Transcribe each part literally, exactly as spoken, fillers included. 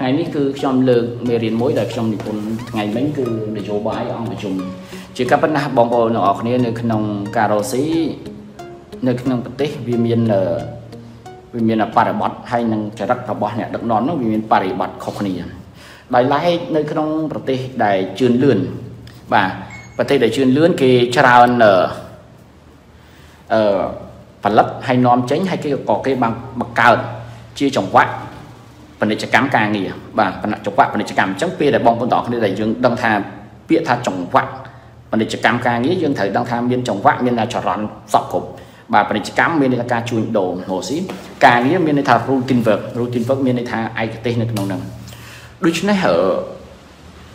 ngày nay cứ trong lượng mê riêng mỗi đời trong những ngày mấy cứ để cho bái ông để dùng chỉ các bạn nào bong bồ nọ kia nơi nông cà rô xí nơi nông bắp tết vì miền ở vì miền là Paribot hay nông trái đất Paribot này đặc nón nó vì miền Paribot không có gì đại lái nơi nông bắp tết đại chuyên lươn và bắp tết đại chuyên lươn kì chả ở ở phần lấp hay nón tránh hay cái có cái bằng bậc cao chia trồng quạt phần này cám càng nghỉ và phần này trồng quạt phần này cám trắng pia để bong con đỏ đây là dương đông thà pia thà trồng quạt phần này cám càng nghĩ dương thời đông tham biên trồng quạt biên là trò rón sọc cục và phần này cám biên là ca chui đồ hồ sĩ càng nghĩ biên này thà rutin vật rutin vật biên này thà ai cái tên này nồng nồng đôi chân này ở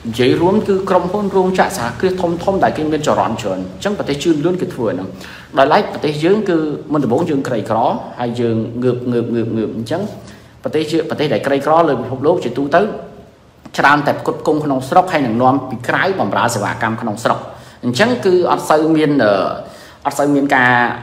giấy ruộng cứ cầm hôn ruộng chạ xá cứ thông thông đại kinh biên trò rón tròn chẳng phải thấy chưa luôn cái thừa nào đòi lái phải thấy dương cứ mình từ bốn dương cày cỏ hai dương ngược ngược ngược ngược chẳng và tới chưa và tới đại cây cỏ lên một lốp chỉ tu tới tràn tại cột cung con nông sọc hay nông non bị cái bầm rá sờ bà cam con nông sọc chẳng cứ ở sâu miền ở ở sâu miền ca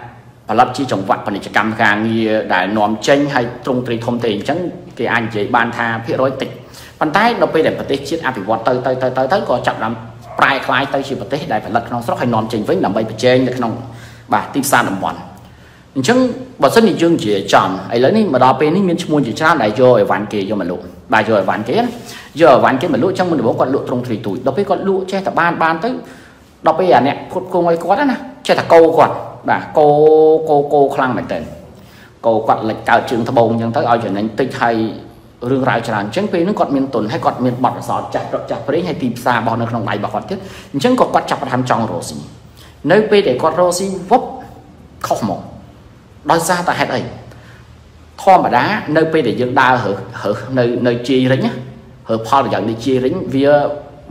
và lập chi trồng vật và để cho cam càng như đại nón chanh hay trung tây thông tiền chẳng thì anh chị ban tha phía đối tịch bàn tay nó bây để và tới chiết áp bị vọt tới tới tới tới tới có chậm lắm prai khai tới chỉ và tới đại phải lật nông sọc hay nón chanh với nằm bay bề trên được nông bà tim xa nằm bòn chứng và rất nhiều chương chỉ chọn ấy lớn mà đào bên miếng muôn chỉ tra lại rồi ván kia cho mà lụ bài rồi ván kia giờ ván kia mà lụ trong mình được bố con lụ trong thủy tuổi đọc cái con lụ che thập ban ban tới đọc bây giờ nè cô cô ấy có đó nè che thập câu quạt bà cô cô cô khăn mày tên câu quạt lệch cao trường thập bông nhưng tới ao chuyển anh tịch hay rương rải tràn chứng pin nó còn miền tuần hay còn miền bọt sọt chặt chặt đấy hay tìm xa bò nó không lại bà còn tiếc chứng có quạt chặt hàm trong rồi gì nơi về để con rô xin vấp không một đói ra tại hạt ấy thoa mà đá nơi pe để dân đa hở hở nơi nơi chia lính á hở pha là dạng đi chia lính vía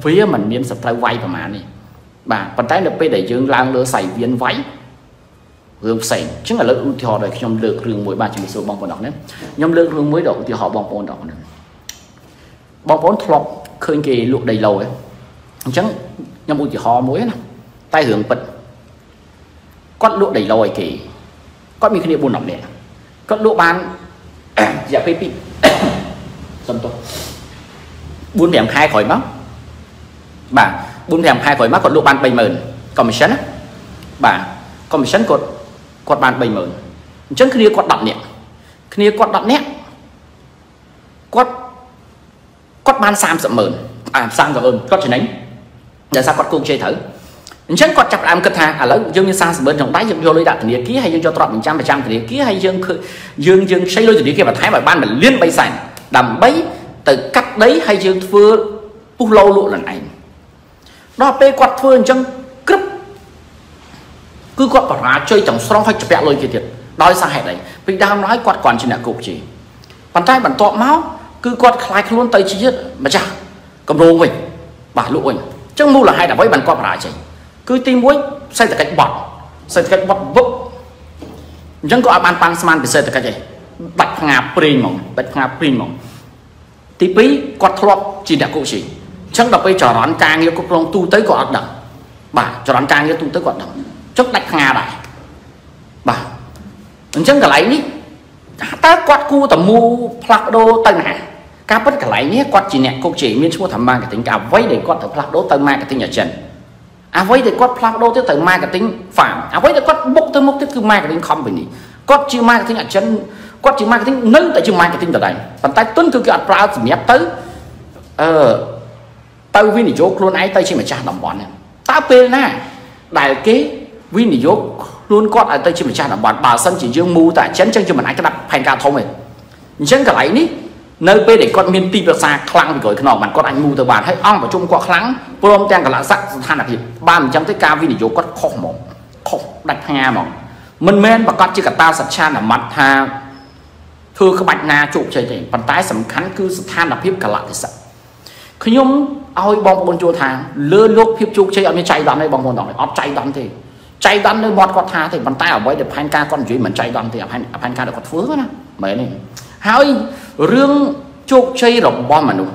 vía mình miếng sập tay vay và mà này bà còn trái nơi pe để dân lang lửa sảy viên váy gương sảy chứ là lỡ thì họ đời trong lược rừng mũi ba chỉ số bong bóng đỏ đấy nhóm lược rừng mũi đỏ thì họ bong bóng đỏ này bong bóng thọt khơi kỳ luộc đầy lầu ấy chẳng nhóm mũi chỉ họ mũi này tay hưởng bật quát luộc đầy lầu ấy kỳ có mình kia buồn nặng nề, có lỗ ban, dạ phê pin, xong to, buôn đèm hai khỏi máu, bà buôn đèm hai khỏi máu còn lỗ ban bảy mền, còn mình sắn, bà còn mình sắn cột cột ban bảy mền, chân kia cột đậm nè, kia cột đậm nét, cột cột ban sam sậm mền, à sam sậm mền, cột chỉ đánh, giờ sao cột cung chơi thử. Chẳng có chặt làm cất hàng à lớn dương như sang bên trong đáy dương vô lưới đạn từ địa kia hay dương cho trọn mình trăm phần trăm từ địa kia hay dương dương dương xây lưới từ địa kia và thái vào ban mình liên bay sành đầm bấy từ cắt đấy hay dương vừa u lâu lộ lần ảnh đó pe quạt phương chân cướp cứ quạt bỏ ra chơi chồng xong phải chụp vẹn lôi kia thiệt đói sang hệ đấy vì đang nói quạt còn chỉ là cục chỉ bàn tay bàn tọa máu cứ quạt khai luôn tay chỉ mà chả cầm đồ mình bà lụ mình chẳng mua là hai đã với bàn quạt bỏ ra chỉ cứ tìm muối xây từ cách bọt xây từ cách bọt vấp chẳng có bàn pan sman để xây từ cách gì bạch ngà pin mỏng bạch ngà pin mỏng tí pí quạt thọt chỉ đã cụ chỉ chẳng đọc bây trò đoán ca nghĩa cục long tu tới quạt đẳng bà trò đoán ca nghĩa tu tới quạt đẳng chốc bạch ngà đại bà chẳng cả lấy ní ta quạt cu tầm mu plak đô tầng hạ cá bất cả lấy ní quạt chỉ nhẹ cụ chỉ miên số thầm mang cái tính cả vấy để quạt thở plak đô tầng mai cái tính nhà trần à với để quát plak đô tới từ marketing phản à với để quát bốc tới mốc tới cứ marketing không bình đi quát chưa marketing ở chân quát chưa marketing nâng tại chưa marketing tại đây bàn tay tuấn cứ cái plak thì nhét tới ờ tao win để chốt luôn ai tay chỉ mà cha đồng bọn này tao bên nè đại kế win để chốt luôn quát ở tay chỉ mà cha đồng bọn bà sân chỉ dương mưu tại chấn chân cho mình ai cái đập hành ca thông này chấn cả lấy ní nơi bên để con miên ti được xa khăng rồi cái nọ bạn con anh mưu từ bàn hay ong và chung qua kháng prom trang cả lạ sắc than đặc biệt ba mình trong tới cao vi để vô con khổ mỏng khổ đặt nga mỏng mình men và con chỉ cả ta sạch chan là mặt ha thưa các bạn na trụ chơi thì bàn tay sầm khắn cứ than đặc biệt cả lạ thì sạch khi nhung ao bong bồn chua thang lơ lốc hiệp trụ chơi ở bên chạy đón đây bong bồn đỏ này ấp chạy đón thì chạy đón nơi bọt con thang thì bàn tay ở với được hai ca con dưới mình chạy đón thì hai ca được con phứa đó mấy này hỏi rương chốt chơi rộng bom mà nụ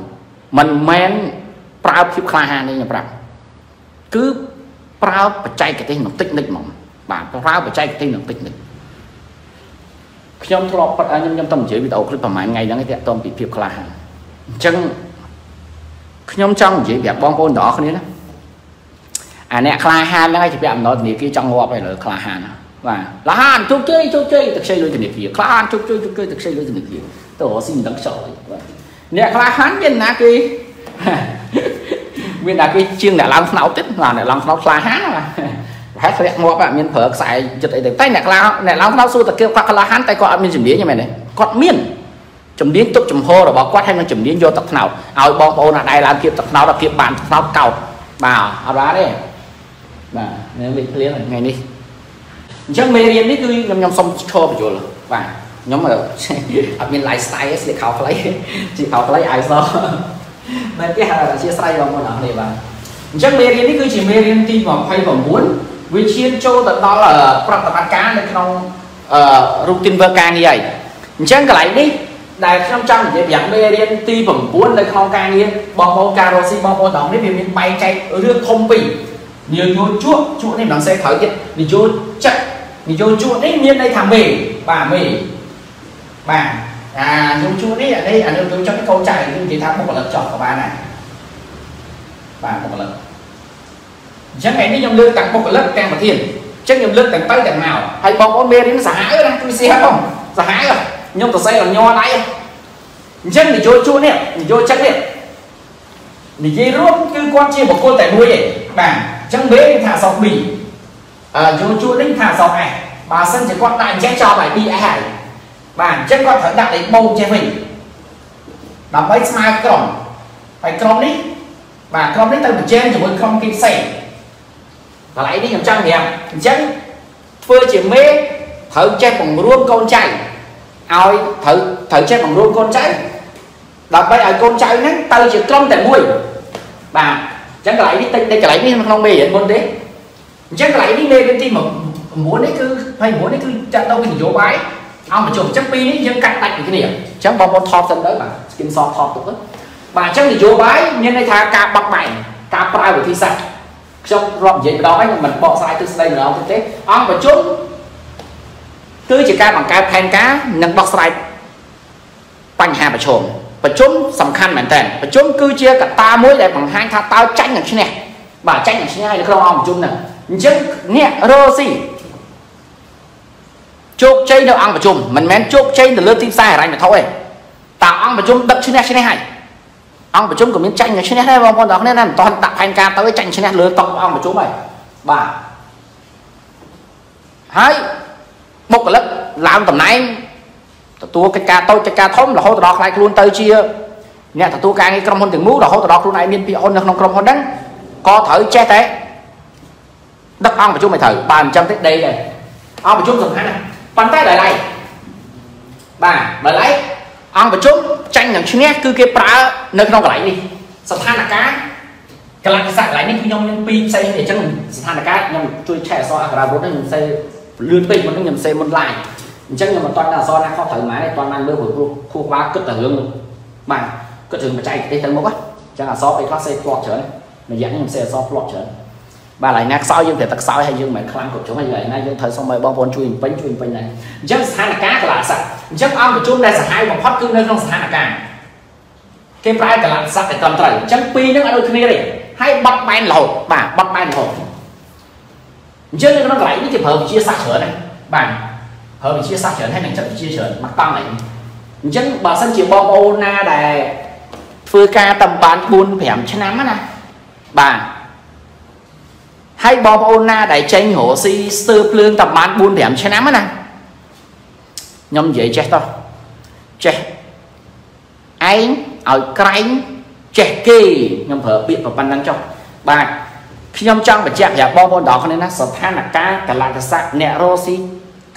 mình men prao khiếp kha ha nên là cứ prao và chạy cái tên nó tích nịch mỏng bà prao và chạy cái tên nó tích nịch khi ông thọ bắt anh em tâm chế bị tàu cứ thoải mái ngay đang cái tẹt tôm bị khiếp kha ha chăng nhóm trong chỉ việc bong bóng đó không đấy à nè khai hàn này chỉ việc nói gì kia trong ngõ này là khai hàn và là hàn chúc chơi chúc chơi thực xây lối từ kia khai hàn chúc chơi chúc chơi thực xây lối từ kia tôi có xin đóng sổ nè khai hàn nhân là kia nguyên là cái chiêng là lăng nấu tết là lăng nấu khai hàn mà hết thời gian ngõ bạn miền phở xài chụp tay tay nè khai nè lăng nấu xu từ kia qua khai hàn tay qua miền chìm đĩa như mày này con miền chấm điên tốt chấm hô rồi bảo quát hay nó chấm điên vô tập nào ao bong bóng là đây là kịp tập nào là kịp bàn tập nào cầu bảo áo đá đấy mà nên bị liên này ngày đi chắc mê liên đấy cứ nhom nhom xong cho vào rồi và nhóm mà ở bên lifestyle sẽ khảo lấy chỉ khảo lấy ai sao nên cái hàng là chia sai vào con nào này và chắc mê liên đấy cứ chỉ mê liên tin vào hay vào muốn vì chiên châu tập đó là tập tập cá nên không routine vơ can như vậy chắc cái lại đi đại trong trong để giảm bê lên ti bẩm cuốn lên không ca nghiên bong bóng cà rốt xi bong bóng đóng đấy vì mình bay chạy rước không bỉ nhiều chỗ chuột chuột này nó sẽ khởi kiện thì chỗ chạy thì chỗ chuột đấy miên đây thằng bỉ bà mỉ bà à chỗ chuột đấy ở đây là chỗ trong cái câu chạy nhưng chỉ thằng một lần chọn của bà này bà một lần chắc ngày đi nhầm lương tặng một lần càng một tiền chắc nhầm lương tặng tay tặng nào hay bong bóng bê đến giả nữa tôi xem không giả rồi nhưng tôi say là nho đấy chân thì chơi chua nè thì chơi chắc nè thì dây rút cứ con chia một cô tại nuôi này bà chân bế thả sọc bỉ à chơi chua đánh thả sọc này bà sân chỉ con đại che cho bài đi hải bà chân con thằng đặt đấy bông che mình bà mấy smile còng phải còng đấy bà còng đấy tao được trên chỉ muốn không kinh sẻ và lại đi làm trang nhẹ chân phơi chỉ mê thở che bằng ruông con chạy ai thử thử chơi bằng rôn con trai đập bay ở con trai nắng tao chỉ trong tại mũi bà chẳng lại đi đây lại đi không bê vậy con đấy chắc lại đi lên bên tim mà muốn đấy cứ hay muốn đấy cứ chặt đâu cái chỗ bái ông mà chụp chắc pi đấy nhưng cắt tạch cái điểm chẳng bao con thọ thân đấy bà skin so thọ tụi bà chắc thì chỗ bái nhưng đây thà cà bạc bảy cà prai của thi sạch trong rộn vậy đó anh mình bỏ sai từ đây là ông tết ông mà chốt cứ chỉ ca bằng ca thanh cá nâng bóc sai bằng hà và chồm và chốn sầm khăn bản tên và chốn cứ chia cả ta mối lại bằng hai tha tao tránh làm thế này bà tránh làm thế này được không ông chung nè chứ nhẹ rô gì chốt chơi đâu ăn và chồm mình men chốt chơi từ lướt tim sai ở đây mà thôi tao ăn và chồm đập thế này thế này hay ăn và chồm của miếng tranh là thế này con đó nên là toàn tặng thanh ca tao với tranh thế này lướt tông ăn và chồm này bà hai một cái lớp làm tầm này tôi cái ca tôi cái ca thốn là hỗ trợ lại luôn tới chia nhà tôi ca nghe trong hơn từng mũ là hỗ trợ luôn này miền pion nó không trong hơn đấy có thử che thế đất ông mà chúng mày thử bàn trăm tết đây này ông mà chúng dùng hai này bàn tay lại này bà bà lấy ông mà chúng tranh những chuyện cứ kia pra nơi không lại đi sập than là cá cái lại sạc lại những nhông những pin xây để chân sập than là cá nhông chui che so ra bốn nên xây lươn tịnh mà nó nhầm xe một lại chắc nhưng mà toàn là do đang không thoải mái này toàn mang bơi của khu quá cất tờ luôn mà cất thường mà chạy đây thấy mốc á chắc là so với các xe plot trở này dạng nhầm xe so plot trở bà lại nát sau nhưng thể tắc sau hay nhưng mà khăn của chúng mày vậy nay nhưng thời xong mày bong bóng chui bánh chui bánh này chắc hai là cá là sạch chắc ăn của chúng đây là hai vòng hot cứ nơi không hai là càng cái price cả là sạch để cầm tẩy chắc pi nó ở đôi kia này hay bắt bay lẩu bà bắt bay lẩu chứ nó lại những cái hợp chia sạch trở này bạn hợp chia sạch trở hay mình chậm chia sẻ mặt tăng này chứ bà sân chịu bom ô na đè phơi ca tầm bán buôn phèm chân nắm á bà hay bom ô na đè tranh hổ si sơ lương tầm bán buôn phèm chân nắm á nè nhóm dễ chết thôi chết anh ở cánh chết kì nhóm hợp biện vào ban đang trong bạn khi nhóm trong và chạm vào bom bóng đó nên nó sập than là cá cả là sạc nẹt rosi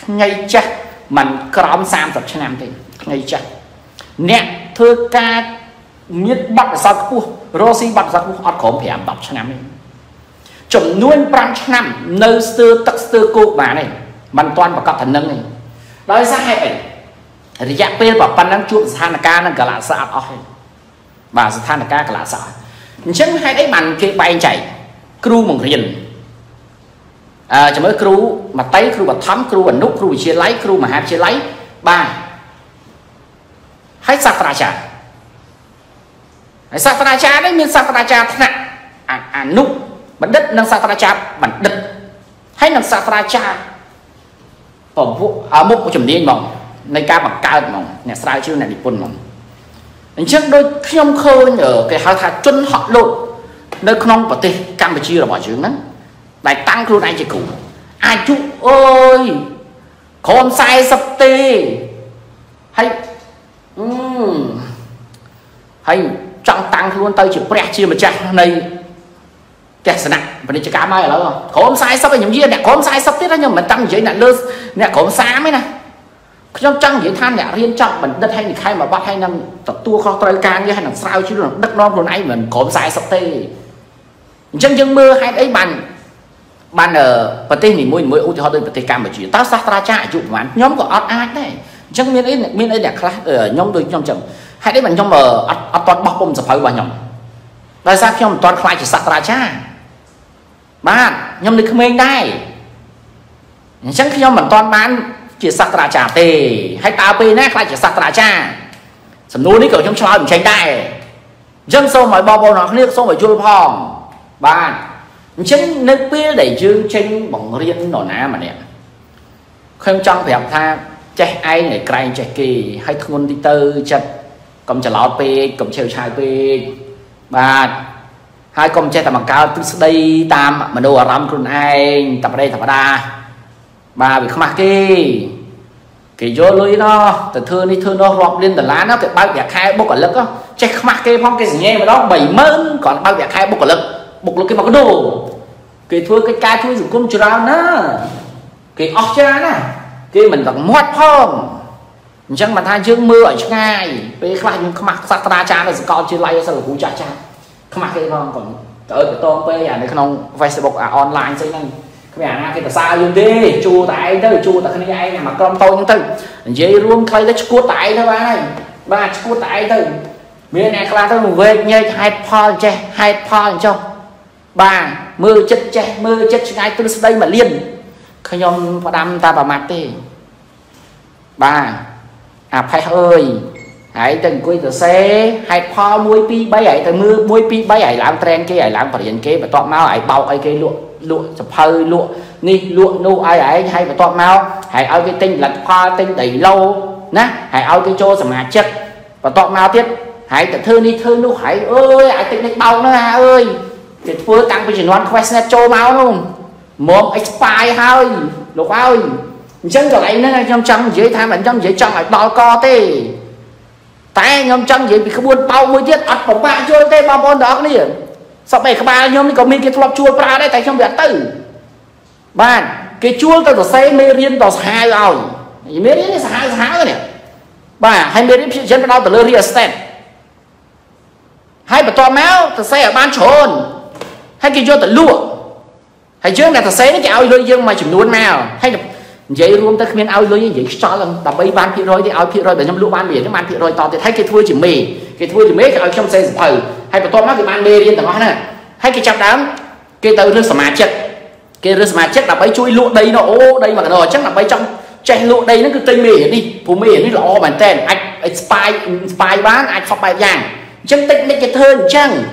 ngay chắc mình cõng sam tập chân nam thì ngay chắc nẹt thưa ca miết bắt sạc cu rosi bắt sạc cu ót khổng phèm bọc chân nam này chủng nuôi trăm chân nam nơi sư tắc sư cô bà này mình toàn vào cặp thần nâng này nói ra hay vậy thì dạng pê bảo pan đang chuột than là cá đang cả là sạc ót và than là cá cả là sạc chứ hay đấy mình kia bay chảy cừu mồng riền, à, cho mới cừu mà tay cừu mà thắm cừu mà nút cừu chia lấy cừu mà hạt chia lấy ba, hãy sạc ra chả, Sa pha cha đấy miền sa pha cha thạnh à à nụ bản đất năng sa pha cha bản đất hay năng sa pha cha ở vụ ở mục của chuẩn đi mỏng nơi ca bằng ca mỏng nhà sai chưa này bị buồn mỏng anh trước đôi khiêm khơi ở cái hào thà chân họ lộ nơi không có tê Campuchia là bỏ trứng lắm đại tăng luôn anh chị cũ ai chú ơi con sai sập tê hay um, hay trong tăng luôn tới chỉ bẹt chia một chặt này kẹt nặng và đi chơi cá mai rồi không sai sắp cái những gì này không sai sắp tết đó nhưng mà tăng dưới là lơ nè không xa mới này trong trăng dưới than nè riêng trọng mình đất hay thì khai mà bắt hay năm tập tua kho tơi can như hay làm sao chứ là đất non luôn ấy mình không sai sắp tê chân chân mưa hay đấy bàn bàn ở phần tây thì mỗi mỗi u thì họ đôi phần tây cam mà chỉ tao sát ra cha chụp mà nhóm của ớt ai đấy chân miên ấy miên ấy đẹp khác ở nhóm đôi nhóm chồng hay đấy mình trong mờ ớt toàn bọc bông sập phơi vào nhóm tại sao khi toàn khoai chỉ sát ra cha bạn nhóm được không anh đây chẳng khi nhóm mình toàn bán chỉ sát ra cha tê hay tao pin nè khoai chỉ sát ra cha sầm núi đấy kiểu trong xoay mình tránh đây chân sâu mọi bao bao nó liếc sâu mọi chui phòng bạn chính nước bia để dương trên bóng riêng nổ ná mà nè không trong phải học tha chạy ai này cài chạy kỳ hay thôn đi tư chật cầm trả lọt bê cầm treo chai bê và hai con chạy tầm bằng cao tức đây tam mà đồ rắm con ai tập ở đây tập ở đà bà bị không mặc kỳ kỳ vô lưới nó từ thương đi thương nó hoặc lên từ lá nó phải bao việc hai bốc quả lực đó chạy không mặc kê phong cái gì nghe mà đó bảy mơn còn bao việc hai bốc quả lực bục lúc cái mặc đồ cái thua cái ca thua dùng cung chừa nó cái óc cha nè cái mình vẫn mót phong chẳng mà thay dương mưa ở trong ngày cái khác nhưng không mặc sát ra cha nó sẽ coi trên like sao là cú cha cha không mặc cái con còn tới cái tôm pe à này không Facebook à online xây này cái nhà na cái là sao dùng đi chua tại tới chua tại cái này mà con tôi nhưng tới dây luôn cây đất cua tại thôi ba này ba cua tại từ miền này là tôi về nhảy hai pha che hai pha cho bà mưa chất che mưa chất ngay từ đây mà liền khơi nhom và đâm ta vào mặt đi bà à phải ơi hãy từng quay từ xe hai pha muối pi bay ấy từ mưa muối pi bay ấy làm trend cái ấy làm phải hiện cái và to máu ấy bao ấy cái lụa lụa chập hơi lụa ni lụa nô ai ấy hay và to máu hãy ao cái tinh lật pha tinh đầy lâu nè hãy ao cái chỗ sầm hạt chất và to máu tiếp hãy tự thương đi thương lúc hãy ơi ai tính đánh bao nó à ơi thì vừa tăng với chỉ non quay xe trâu máu luôn một expire hơi lúc ơi chân rồi anh nó trong trong dưới tham ảnh trong dưới trong lại bao co tê tay nhóm trong dưới bị không buôn bao mũi tiết ắt bóng ba chơi tê bao bon đó đi sau này các bạn nhóm có mình cái flop chua ra đây tại trong việc tử bạn cái chua tao xây mê riêng tao hai rồi mê riêng hai hai rồi bà hay mê riêng chân vào tao lơ riêng hay bà to máu thật xe ở ban trốn hay kia cho tận lụa hay trước này thật xe nó chào lôi dương mà chụp luôn mèo hay vậy luôn ta khuyên ao lôi như vậy cho lần tập ấy ban kia rồi thì ao kia rồi để nhâm lụa ban biển nó ban kia rồi to thì thấy cái thua chỉ mì cái thua thì mấy cái ở trong xe thử hay bà to máu thì ban bê điên tao nói nè hay cái chắp đám kia tao rước mà chết kia rước mà chết là bấy chui lụa đây nó ô đây mà nó chắc là bấy trong chạy lụa đây nó cứ tây mì đi phù mì đi lọ bản tên anh spy spy bán anh không bài vàng chân tích mấy cái thơ chăng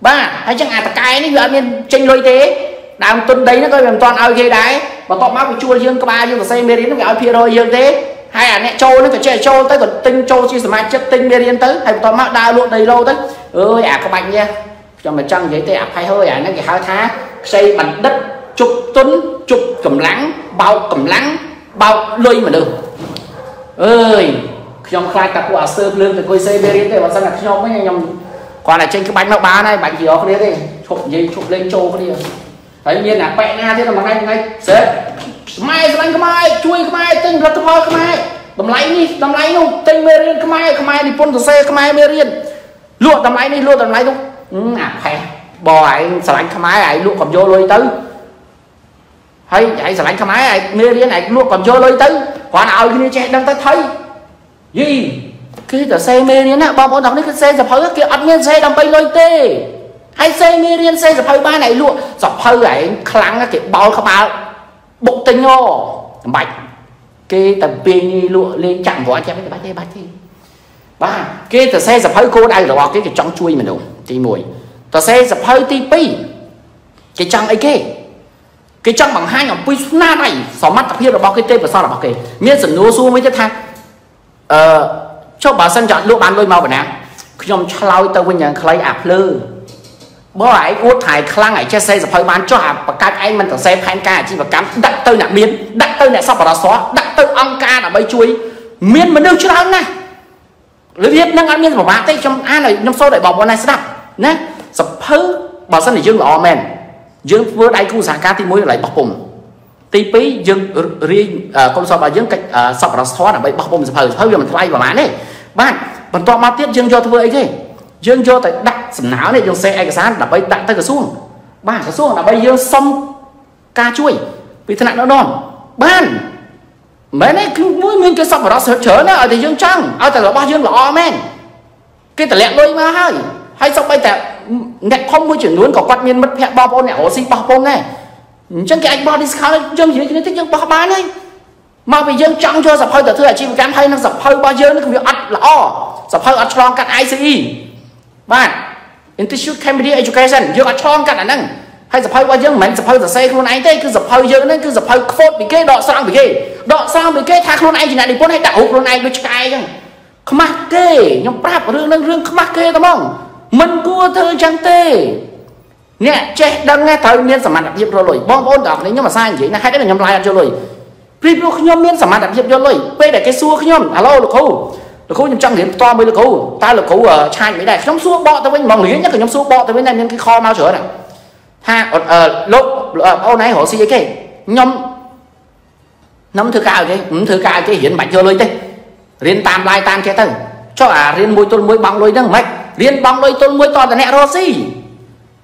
ba hay chẳng ai ta cái nó giờ mình tranh lôi thế đàm tuần đấy nó coi làm toàn ao ghê đáy và toàn máu bị chua riêng các ba nhưng mà xây mê đến nó kia rồi riêng thế hay là nè trâu nó phải chơi trâu tới còn tinh trâu chi mà chất tinh mê đến tới hay toàn máu đau luôn đầy lâu tới ơi à các bạn nha cho mà trăng giấy tệ hay hơi à nó cái hai tháng xây bằng đất chục tuấn chục cầm lắng bao cầm lắng bao lôi mà được ơi nhóm khai tập của sơ lương thì coi xây bên để mà sang là nhóm mấy nhóm còn là trên cái bánh nó ba này bánh gì đó cái đấy chụp gì chụp lên trâu cái đi thấy nhiên là bẹ na thế là bằng này này xếp mai sẽ đánh cái mai chui cái mai tinh rất to cái mai đầm lấy đi đầm lấy luôn tinh mê riêng cái mai cái mai đi pôn xe cái mai mê riêng luộc đầm lấy đi luộc đầm lấy luôn à phải bò ấy sẽ đánh cái mai ấy luộc còn vô lôi tới thấy ấy sẽ đánh cái mai ấy mê riêng này luộc còn vô lôi tới còn nào cái này che đang tới thấy gì khi ta xe mê riêng á bao bao đọc cái xe dập hơi kia ăn nên xe đầm bay lôi tê hay xe mê riêng xe dập hơi ba này luôn dập hơi ấy kháng cái bao các bạn bụng tinh nhô bạch cái tầm pin lụa lên chẳng võ chém cái bát đây bát đi បាទ គេ ទៅ សេះ សភៅ គោ ដៅ របស់ គេ គេ ចង់ ជួយ មនុស្ស ទី មួយ ទៅ សេះ សភៅ ទី ពីរ គេ ចង់ អី គេ គេ ចង់ បង្ហាញ អំពី ស្នាដៃ សមត្ថភាព របស់ គេ ទេព កោសល្យ របស់ គេ មាន សំណួរ សួរ មួយ ទៀត ថា អឺ ចុះ បើ សិន ចង់ លក់ បាន លុយ មក បណ្ណា ខ្ញុំ ឆ្លើយ ទៅ វិញ យ៉ាង ខ្លី អា ភ្លើ បើ ឯង អួត ថៃ ខ្លាំង ឯង ចេះ សេះ សភៅ បាន ចុះ អា បង្កើត ឯង មិន ទៅ សេះ ផែន ការ អាជីវកម្ម ដាក់ ទៅ អ្នក មាន ដាក់ ទៅ អ្នក សប្បុរសធម៌ ដាក់ ទៅ អង្គ ការ ដើម្បី ជួយ មាន មនុស្ស ច្រើន ណាស់ លើវាហ្នឹងអត់មានសម្បត្តិទេខ្ញុំអានខ្ញុំសូមដល់បងប្អូនណាស្ដាប់ណា មែន ឯង គឺមួយមានគេសប្បុរសច្រើនណាស់ ឲ្យតែ យើង ចង់ ឲ្យតែ របស់ យើង ល្អ មែន គេ តម្លាក់ លុយ មក ហើយ ហើយ សោះ បី តែ អ្នក ធំ មួយ ចំនួន ក៏ គាត់ មាន មិត្ត ភ័ក្ដិ បង ប្អូន អ្នក រស់ ស៊ី បោះ ពុំ ដែរ អញ្ចឹង គេ អាច បោះ discount យើង និយាយ គ្នា តិច យើង បោះ បាន ហើយ មក ពី យើង ចង់ ចូល សភៅ ទៅ ធ្វើ អាជីវកម្ម ហើយ នឹង សភៅ របស់ យើង គឺ វា អត់ ល្អ សភៅ អត់ ឆ្លង កាត់ I C E បាទ Institute Cambridge Education យើង អត់ ឆ្លង កាត់ អា ហ្នឹង ហើយ សភៅ របស់ យើង មិន មែន សភៅ សរសេរ ខ្លួន ឯង ទេ គឺ សភៅ យើង ហ្នឹង គឺ សភៅ quote ពី គេ ដក ស្រង់ ពី គេ đọ sao bị cái thác luôn anh chỉ là đi bốn hay đảo luôn anh đôi trái chẳng không mắc kê nhóm prap rương rương rương không mắc kê tao mong mình cua thơ trắng tê nhẹ che đang nghe thời miên sản đặc biệt rồi bom ôn đọc đấy nhưng mà sai vậy là hay đấy là nhóm lại cho rồi review khi nhóm miên sản đặc biệt cho rồi về để cái xua khi nhóm alo được không được không trong điểm to mới được không ta được không ở trai mấy đại nhóm xua bọ tao với mong lý nhất là nhóm xua bọ tao với này nên cái kho mau chữa này ha ở lúc ở này họ xí cái nhóm năm thứ cao chứ, năm thứ cao chứ hiện bạch vô lôi chứ, riêng tam lai tam che tơ, cho à riêng môi tôi môi băng lôi đó mấy, riêng băng lôi tôi môi to là nẹt Rossi,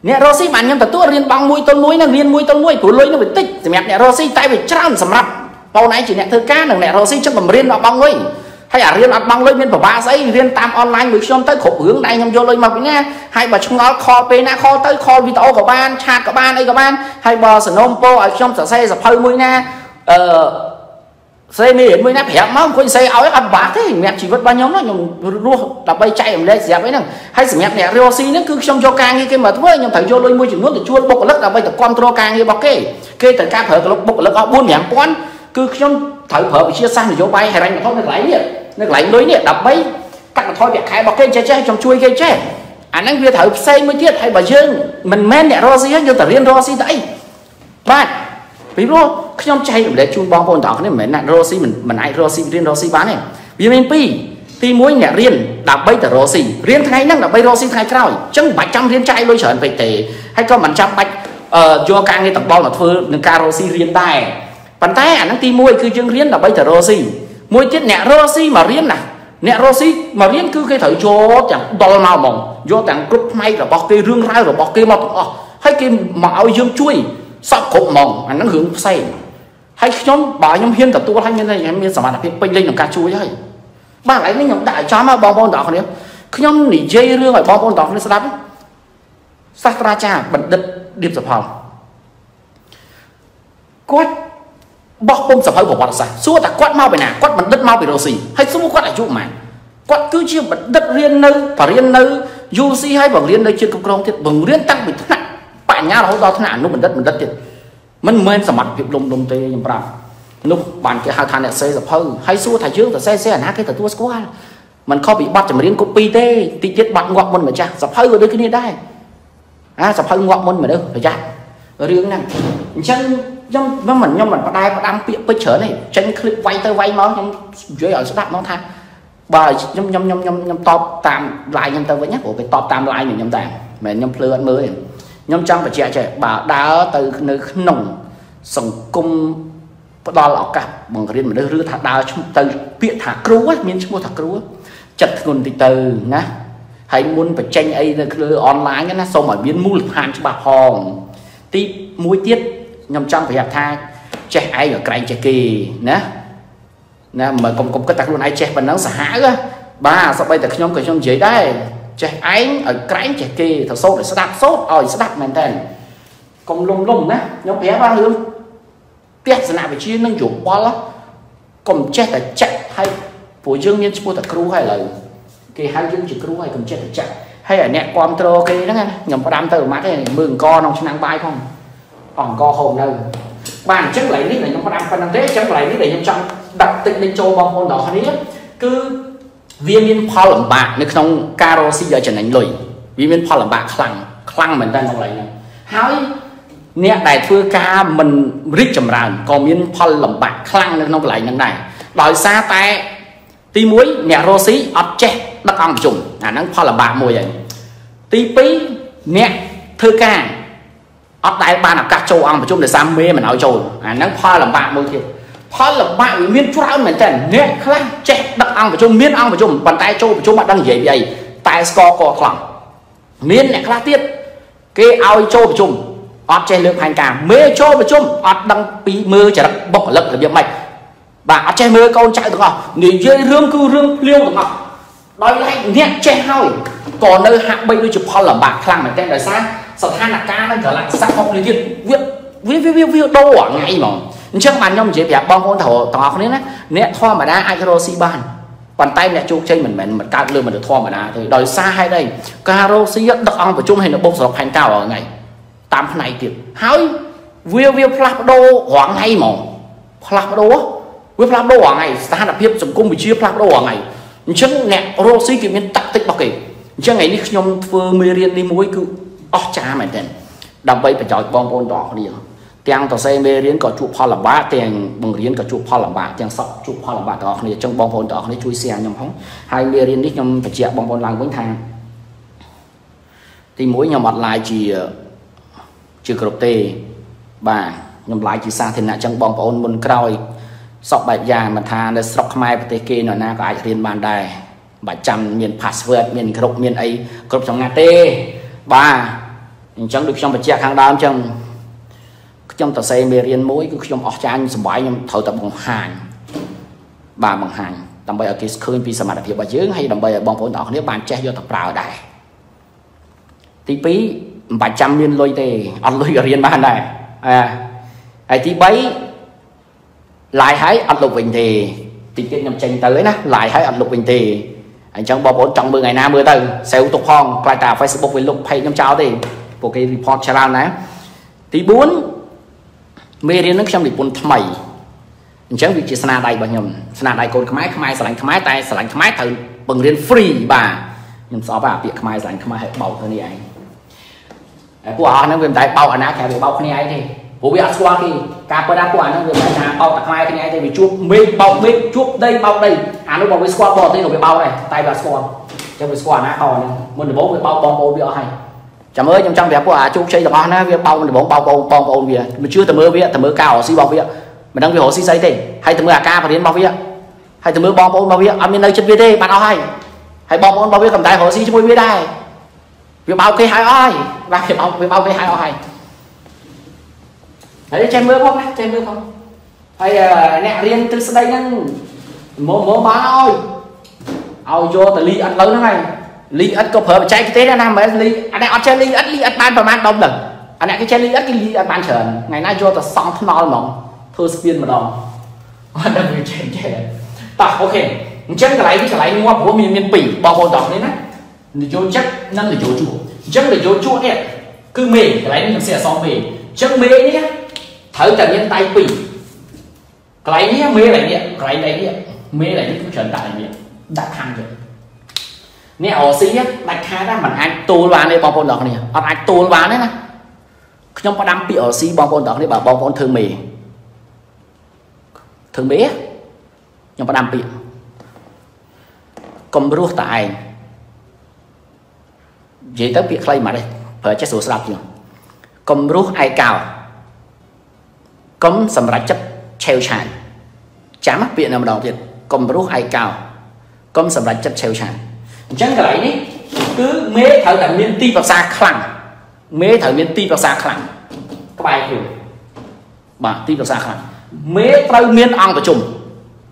nẹt Rossi bạn nhân tập tuốt riêng băng môi tôi môi là riêng môi tôi môi của lôi nó bị tích, thì mẹ nẹt Rossi tay bị trăng sầm rập, bao nãy chỉ nẹt thứ cá là nẹt Rossi trong cầm riêng nó băng lôi, hay à riêng ăn băng lôi bên của ba giấy riêng tam online mới xong tới khổ hướng này nhầm vô lôi mập nha, hay bà chúng nó kho pe na kho tới kho video của ban, chat của ban ấy của ban, hay bò sờ nôm po ở trong sờ xe sờ hơi mui nha, ờ xe miền mới nắp hẻm máu quên xe áo ăn bá thế mẹ chỉ vứt ba nhóm nó nhung luôn đập bay chạy lên dẹp ấy nè hay sử mẹ mẹ Rossi nó cứ trong cho càng như cái mà thôi nhưng thằng vô lôi môi chừng nước để chua bốc lắc là bây giờ control càng như bọc kê kê từ ca phở lúc bốc lắc họ buôn nhảm quán cứ trong thời phở bị chia sang thì vô bay hay đánh thôi nó lấy nhiệt nó lấy lưới nhiệt đập bay cắt thôi việc khai bọc kê che che trong chui kê che anh đang vừa thở xây mới thiết hay bà dương mình men mẹ Rossi hết vô tờ riêng Rossi đấy bạn ví dụ không chạy để chung bóng bóng đỏ nên mình là Rossi mình mình ai Rossi riêng Rossi bán này vitamin P thì mỗi nhà riêng đạp bây giờ Rossi riêng thay năng là bây Rossi thay rồi chẳng bảy trăm riêng chạy lôi sởn về tệ hay có mình trăm bạch do càng đi tập bóng là thơ nâng ca Rossi riêng tay bàn tay ảnh năng tìm môi cứ chương riêng là bây giờ Rossi mỗi tiết nhẹ Rossi mà riêng này nhẹ Rossi mà riêng cứ cái thử cho chẳng đo màu mỏng do tặng group may là bọc cây rương ra rồi bọc cây mọc hay cái mạo dương chui sắp cột mỏng ảnh năng hướng say hay nhóm bảo nhóm hiên tập tu hay như này em miên sản phẩm là pin lên làm cá chui thôi bạn ấy nên nhóm đại chó mà bom bom đỏ còn đấy nhóm nỉ dây rương phải bom bom đỏ nên sao đấy sát ra cha bật đất điệp sản phẩm quát bóc bom sản phẩm của bọn sản xua ta quát mau về nào quát bật đất mau về đồ xì hay xua quát đại trụ mà quát cứ chia bật đất riêng nơi và riêng nơi u C hay bằng riêng nơi chưa công công thiệt bằng riêng tăng bị thất nặng bạn nhá là hôm đó thất nặng lúc bật đất bật đất thiệt mình mới sắm mặt việc lùng lùng tê nhầm ra lúc bạn cái hai thằng này xây sập hơi hay xua thầy trước là xe xe nát cái thằng tua squad mình không bị bắt chậm riêng copy tê tí chết bạn ngoặc môn mà cha sập hơi rồi đấy cái này đây à sập hơi ngoặc môn mà đâu phải cha riêng này chân trong với mình nhưng mình bắt đai bắt đam bị bơi chở này chân clip quay tới quay máu trong dưới ở sát nó than bà nhom nhom nhom nhom nhom top tam lại nhom tao với nhắc của cái top tam lại mình nhom tàn mà nhom pleasant mới nhóm trong và trẻ trẻ bà đã từ nơi nồng sống cung đo lọc cả bằng riêng mà đưa rư thả đào trong từ viện thả cứu ấy miếng mua thả cứu chật nguồn từ từ nè hãy muốn phải tranh ấy là online nó xong mà biến mua lực hàng cho bà hòn tí muối tiết nhóm trong phải hạt thai trẻ ai ở cạnh trẻ kỳ nè nè mà còn cũng có tạc luôn ai trẻ và nắng xả cơ bà sao bây giờ nhóm của trong dưới đây trẻ ánh ở cạnh trẻ kia thật sốt để sẽ đạp sốt rồi sẽ đạp màn tàn còn lùng lùng á nhóm bé ba hướng tiết sẽ làm về chi nâng chủ quá lắm còn chết là chạy hay phụ dương nhiên mua thật cru hay là cái hai dương chỉ cua hay cầm chết chặt hay ở nẹt quan trô cái đó nghe ngầm có đám từ mát này mường co nòng năng bay không còn co hồn đâu bàn chắc lại nít này nhóm có đám phần năng thế chắc lại nít này nhóm trong đặt tinh lên châu bao hồn đó hết cứ viên viên pha lẩm bạc nếu không caro xí giờ trở thành lười viên viên pha lẩm bạc khăng khăng mình đang làm lại này hái nẹt đại thưa ca mình rít chầm ràn còn viên pha lẩm bạc khăng nên nó lại năng này đòi xa tay tí muối nẹt rô xí ấp che đất ăn trùng à nó pha lẩm bạc mùi vậy tí pí nẹt thưa ca ấp đại ba là các châu ăn một chung để xăm mê mà nói trồi à nó pha lẩm bạc mùi thiệt pha lẩm bạc với miên chúa ăn mình tên nẹt khăng che đất ăn một chung miên ăn một chung bàn tay châu một chung bạn đang dễ vậy tay score cò khoảng miên nẹt khăng tiết cái ao châu một chung ấp che lượng hành cả mê châu một chung ấp đăng pí mưa chả đất bỏ lợn ở miệng mày bà che mưa con chạy được không? Nếu chơi rương cứ rương liêu được không? Nói lại nhẹ che thôi. Còn nơi hạng bây đôi chụp hoa là bạc khăn mà tên đời xa. Sợ than là ca nó trở lại sắc phong lý thiên viết viết viết viết đâu ở ngay mà. Chắc mà nhóm chế đẹp bong con thổ tỏ không đấy nhẹ thoa mà đá ai cho xi bàn. Bàn tay nhẹ chụp trên mình mình cao lương mình được thoa mà đá thì đời xa hay đây. Caro xi rất độc ăn của chung hay là bốc sọc hành cao ở ngày tám này tiệt. Hối viết viết flap đô hoảng ngay mà flap đô với pháp đồ ở ngày ta đặc biệt dùng công bị chia pháp đồ ở ngày chứng nẹt rosi kiểu miền tắc tích bọc kì chứ ngày đi nhom phơ mê riêng đi muối cứ ót cha mày tiền đầm bay phải chọi bong bồn đỏ đi tiếng tờ xe mê riêng có chụp hoa làm bá tiền bằng riêng có chụp hoa làm bá tiếng sọc chụp hoa làm bá đỏ này trong bong bồn đỏ này chui xe nhom hóng hai mê riêng đi nhom phải chẹt bong bồn làng quấn thang thì muối nhom mặt lại chỉ chỉ cột tê bà nhom lại chỉ xa thì nãy trong bong bồn bồn còi sọc bài già mà thà để sọc mai và tê kê nó na có ai tiền bàn đài bà trăm miền password miền group miền ấy group trong ngã tê ba chẳng được trong bài chia hàng đam trong trong tờ xe mê riêng mũi cứ trong ở trang sầm bãi nhưng thầu tập bằng hàng ba bằng hàng tầm bây ở cái khơi vì sao mà đặc biệt bà dưỡng hay tầm bây ở bong phố đỏ nếu bàn che do tập rào đài tí pí bà trăm miền lôi tê ăn lôi riêng bàn đài à ai tí bấy lại hãy ăn lục bình thì tình tiết nhầm trình tới nè lại hãy ăn lục bình thì anh chẳng bỏ bốn trong mười ngày na mưa từ xe ô tô phong lại tà Facebook với lục hay nhầm cháu thì của cái report channel này tí bốn mê riêng nước trong lịch bốn thầm mày anh chẳng bị chia sẻ đầy bằng nhầm sẻ đầy côn khmai khmai sẻ lạnh khmai tay sẻ lạnh khmai thử bằng riêng free bà nhầm xóa bà bị khmai sẻ lạnh khmai hết bầu thôi đi anh của họ nó về tại bầu anh á kẻ bị bầu này anh đi bố bị ăn qua thì cà phê đá quả nó người ta làm bao tạc mai thế này thì bị chuột mê bao mê chuột đây bao đây à nó bảo với squat bò thế nó bị bao này tay là squat cho với squat nó còn mình bố với bao bò bò bị hay chả mới trong trong đẹp quả chung chơi được ngon á việc bao mình bố bao bò bò bò việc mình chưa tầm mơ việc tầm mơ cao ở xí bao việc mình đang về hồ xí giấy thì hay tầm mơ ca và đến bao việc hay tầm mơ bò bò bao việc ăn bên đây chân vt bạn ao hay hay bò bò bao việc cầm tay hồ xí cho vui đây việc bao cây hai oi và việc bao việc bao cây hai oi đấy che mưa không che mưa không hay nẹt riêng từ đây nên mồm mồm má ơi ao vô từ ly ăn lớn thế này ly ăn có phở cháy cái thế này mà ly anh ăn chơi ly ăn ly ăn ban và ban đông đừng anh cái chơi ly ăn cái ly ăn ban trở ngày nay vô từ xong thằng non mỏng thưa spin mà đòn anh đang bị chèn chèn ta ok chắc cái này cái này mua của miền miền bỉ bao bồn đỏ đấy nè để vô chắc năm để vô chua chắc để vô chua nè cứ mì cái này mình sẽ xong mì chắc mì nhé thở trần nhân tay pì cái này mê này nhé cái này nhé mê này cũng trần tại nhé đặt hàng rồi nè ở xí á đặt hàng ra mình ăn tô ván đây bò bồn đỏ này ăn ăn tô ván đấy nè trong có đám bị ở xí bò bồn đỏ này bảo bò bồn thương mì thương bé trong có đám bị cầm ruột tại dễ tới bị khay mà đây phải chết số sập chưa cầm ruột ai cào cấm sầm rách chất treo tràn chám mắt viện làm đầu tiên cầm rút ai cao cấm sầm rách chất treo tràn chẳng cái này đi cứ mê thở là miên ti vào xa khẳng mê thở miên ti vào xa khẳng các bài hiểu bà ti vào xa khẳng mê trâu miên ong vào chùm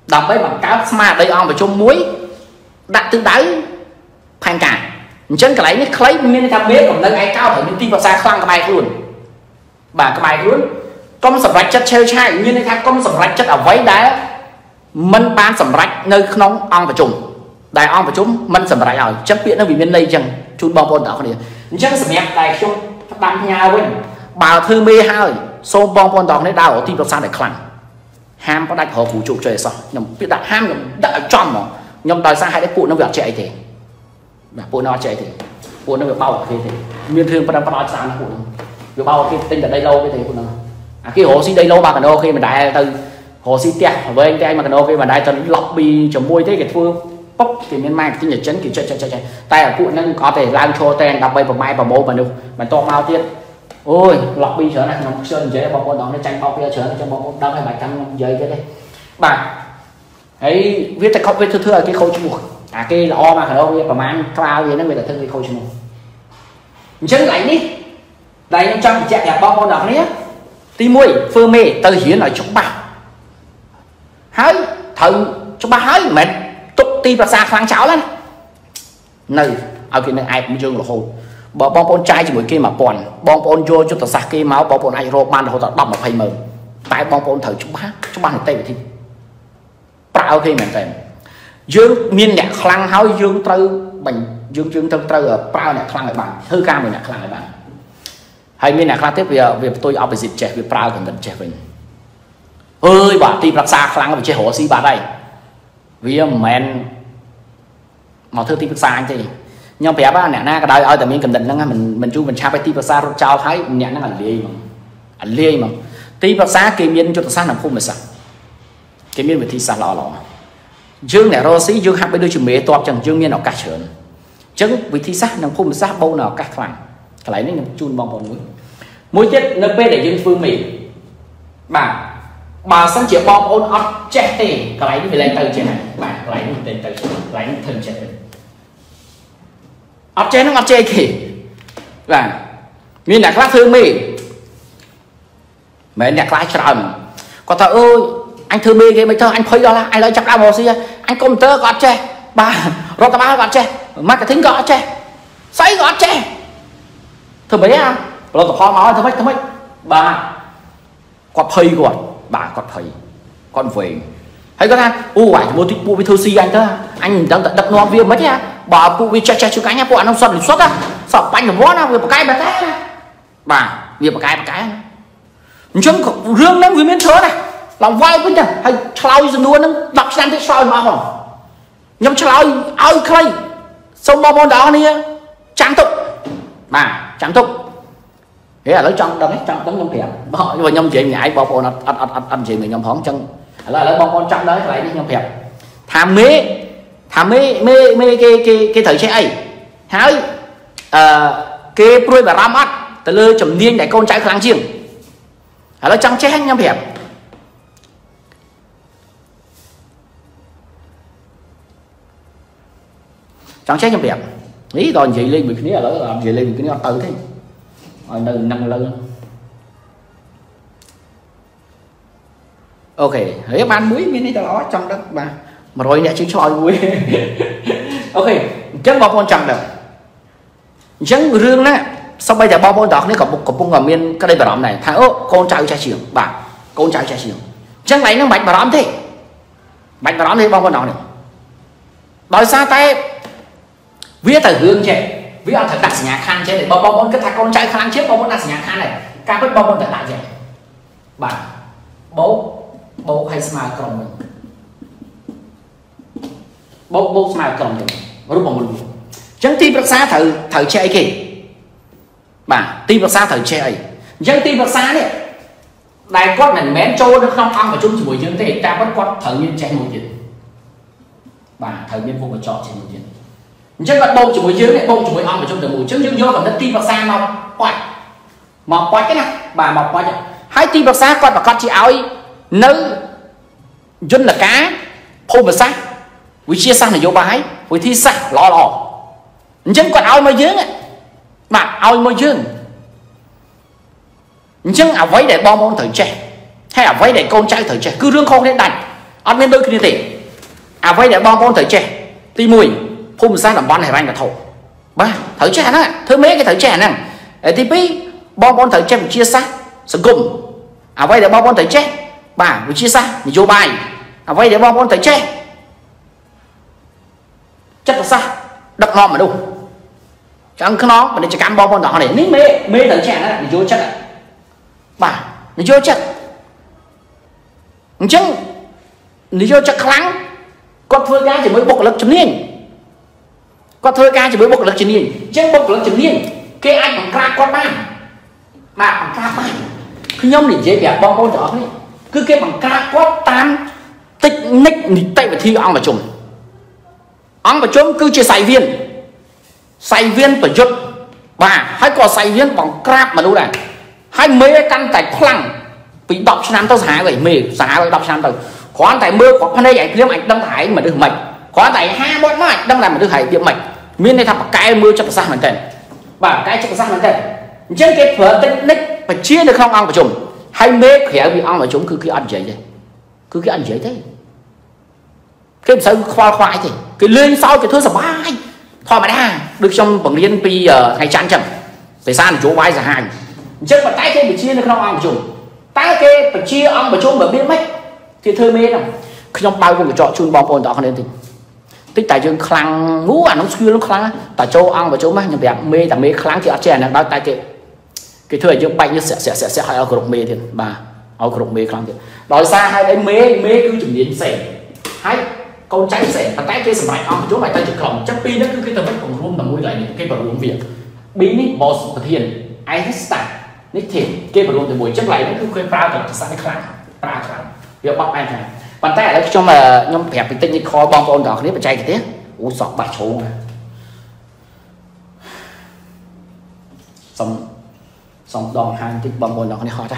đọc với bằng cá smart đây ong vào chùm muối đặt từ đáy phan cả chẳng cái này nó lấy miên tham mê còn nâng ai cao thở miên ti vào xa khẳng các bài luôn bà các bài luôn công sẩm rách chất treo chai như thế khác công sẩm rách chất ở váy đá mình bán sẩm rách nơi nóng ăn và trùng đại ông và chúng mình sầm lại rồi chấp biện nó bị bên đây chẳng chút bao bồn đảo này chắc sầm nhẹ đại chúng bạn nhà quên bảo thư mê hai xô bong bồn đảo này đào ở tim độc san để khẳng ham có đại họ củ trụ trời sao nhầm biết đại ham nhầm đại tròn mà nhầm đòi sang hai cái cụ nó việc chạy thì là cụ nó chạy thì cụ nó việc bao thì thì miên thương bắt bắt sang cụ việc bao cái tên ở đây lâu cái thế cụ nó à, cái hồ sinh đây lâu bà cần đâu khi mà đại từ hồ sinh tiệt với anh trai mà cần đâu khi mà đại từ lobby chấm môi thế cái phương bốc thì miền Nam thì nhật chấn thì chạy chạy chạy chạy tay ở cụ nó có thể làm cho tên đập bay vào mai vào mô mà được mà to mau tiết ôi lọc bi trở này nó sơn dễ bao con đó nó tranh bao kia trở cho bao con đâm hay bài trăm giấy cái đây bà ấy viết tại không viết thưa thưa cái khâu chữ một à cái là o mà khởi đâu và mang cloud gì nó người ta thương cái khâu chữ một chấn lại đi đây năm trăm chạy đẹp bao con đó nhé tí mũi phơ mê từ hiến ở chúng bà hái thần chúng bà hái mệt tụt ti và xa khoáng cháo lên này ở kia này ai cũng dương là hồn bỏ bom bón trai chỉ mỗi kia mà còn bom bón vô cho tao sạc kia máu bom bón ai roman họ tao đâm mà phải mờ tại bom bón thử chúng bác chúng bác này tay thì tạo khi mình tìm dương miên nhạc khăn hói dương tư mình dương dương tư tư ở bao nhạc khăn lại bằng thư ca mình nhạc khăn lại bằng hay miên nhạc khăn tiếp về việc tôi ở về dịp trẻ việc bao cần mình trẻ mình ơi bà tìm ra xa khăn về chế hồ si bà đây vì mình mà thưa tìm xa anh thì nhưng phải ba nè na cái đời ở tại miền cầm định năng mình mình chú mình cha phải ti bạc sa rồi trao thấy nè nó ảnh liê mà ảnh liê mà ti bạc sa kìm miên cho tận sáng nằm khung mà sạch kìm miên về thi sạch lọ lọ dương nè rô sĩ dương hấp bên đôi chữ mẹ toạc chẳng dương miên nó cả chớn chứng vì thi sạch nằm khung mà sạch bao nào cả khoảng cái này nó chun bong bóng mũi mũi chết nó bê để dương phương mì bà bà sáng chịu bong ôn ấp chết thì cái này nó phải lên từ trên này bà cái này nó lên từ cái này nó thường chết ấp chế nó ấp chế kì là miền nhạc lá thương mì mẹ nhạc lá trầm có thợ ơi anh thương mì kì mấy thơ anh khuấy đó là anh lấy chắc đau màu xia anh công tơ có ấp chế ba rồi ta ba có ấp chế mà cái thính có ấp chế xoáy có ấp chế thưa mấy à rồi ta khó máu thưa mấy thưa mấy ba có phây của bà có phây con về hay con ăn u hoài mua thích mua với thơ si anh thơ anh đang đập nó viêm mấy à bà cụ bị chặt chặt chú cái nhá bọn ông sọt xuất á sọt bánh của món á về một cái bà thế bà về một cái một cái chúng riêng nó người miền chớ này lòng vai với này hay trao dừng luôn nó đập sang thế soi mà hỏng nhắm trao ao cây sông bao món đó này trắng tục bà trắng tục thế là lấy trong đầm hết trong đống nhom phèn bỏ nhưng mà nhom chuyện nhảy bao con ăn ăn ăn ăn chuyện người nhom hỏng chân là lấy bao con trong đấy lại đi nhom phèn tham mế tham mê mê mê cái cái cái thời trẻ ấy hái cái prui và ram mắt từ lơ chấm niên đại con trai kháng chiến hả nó trăng che nhâm hẹp trăng che nhâm hẹp ý còn gì lên mình cái này là làm gì lên mình cái này tự thế rồi từ năm lần ok hãy ban muối miếng này ta nói trong đất mà mà rồi nhẹ chính soi vui ok chắc bao con chậm được chắc riêng đó sau bây giờ bao con đọc nếu có một cục bông ở miền cái đây bảo đảm này thằng ô con trai trai trưởng bà con trai trai trưởng chắc lấy nó bạch bảo đảm thế bạch bảo đảm thế bao con đọc này đòi xa tay viết từ hương trẻ viết ở thật đặt nhà khăn chế để bao con cái thằng con trai khăn chết bao con đặt nhà khăn này ca bất bao con đặt lại vậy bà bố bố hay smile còn mình bốc bốc mà còn rút bằng luôn chẳng ti bác xa thử thử chạy kì bà ti bác xa thử chạy chẳng ti bác xa đấy đại quát mình mén trôi nó không ăn vào chung buổi dương thế ta bắt quát thử nhiên chạy một chuyện bà thử nhiên vô mà chọn chạy một chuyện chắc là bông chỉ buổi dương đấy bông chỉ buổi ăn vào chung từ buổi trước dương vô còn đất ti bác xa mọc quạt mọc quạt cái này bà mọc quạt hai ti bác xa quạt và con chị áo nữ dân là cá phô mà xác với chia sang là vô bái với thi sạch lò lò nhưng còn ao mà dưỡng mà ao mà dưỡng nhưng áo váy để bom bom thời trẻ hay áo váy để con trai thời trẻ cứ rương không nên đành ăn nên đôi khi như thế áo váy để bom bom thời trẻ ti mùi phun ra làm ban hải anh là thổ ba thời trẻ đó thứ mấy cái thời trẻ này thì pi bom bom thời trẻ chia sẻ sự cùng áo váy để bom bom thời trẻ bà với chia sẻ vô bài áo váy để bom bom thời trẻ chất là sao đập non mà đúng chẳng có nó mà để cho cán bom con đỏ này nín mê mê tận trẻ đó để vô chất này bà để vô chất chứ để vô chất kháng con thưa cái chỉ mới bộc lực chấm niên con thưa cái chỉ mới bộc lực chấm niên trên bộc lực chấm niên cái anh bằng crack con ba mà bằng crack ba khi nhóm để dễ bẻ bom con đỏ đấy cứ cái bằng crack con tan tích nick nịch tay và thi ông mà chồng ông mà chồng cứ chia sài viên sài viên phải chụp và hãy có sài viên bằng crab mà đâu này hãy mấy căn tài phẳng bị đọc sang tao xả vậy mì xả đọc sang tao có tài mưa có đây giải kiếm ảnh đăng thải mà được mạch có tài hai bọn nó ảnh đăng làm mà được hải tiệm mạch miền này thằng cái mưa cho sang mình tên và cái cho sang mình tên trên cái phở tích nick phải chia được không ông mà chồng hay mê khỏe bị ông mà chúng cứ cái ăn dễ vậy cứ cái ăn dễ thế cái sao khoa khoai thì cái lên sau cái thứ sáu bay thôi mà đã được trong bằng liên pi ngày chán chẳng phải sao chỗ vai giả hàng chứ mà tay kia bị chia được không ông mà chồng tay kia phải chia ông mà chồng mà biết mấy thì thơ mê nào trong bao cùng trọ chun bom bồn đó không nên tình tích tài dương khang ngũ à nó xưa nó khang tại châu ông mà chồng mà nhập đẹp mê là mê kháng thì ăn chè là bao tay kia cái thời dương bay như sẽ sẽ sẽ sẽ hai ông mê thì bà ông mê kháng thì nói xa hai đấy mê mê cứ chuẩn đến sẻ hay con cháy sẻ và tay kia sầm lại ông chú mày tay chụp còng chắc pin nó cứ cái tầm mắt còn run tầm mũi lại cái bảo run việc pin nít bò sụp thiền ai hết sạch nít thiền cái bảo run từ mũi chắc lại nó cứ quên pha từ sáng đến sáng pha sáng việc bóc anh này bàn tay ở trong mà nhóm phèp tinh như kho bom bom đỏ nít mà chạy cái tiếc u sọt bạch xuống xong xong đòn hàng tinh bom bom đỏ này khó ra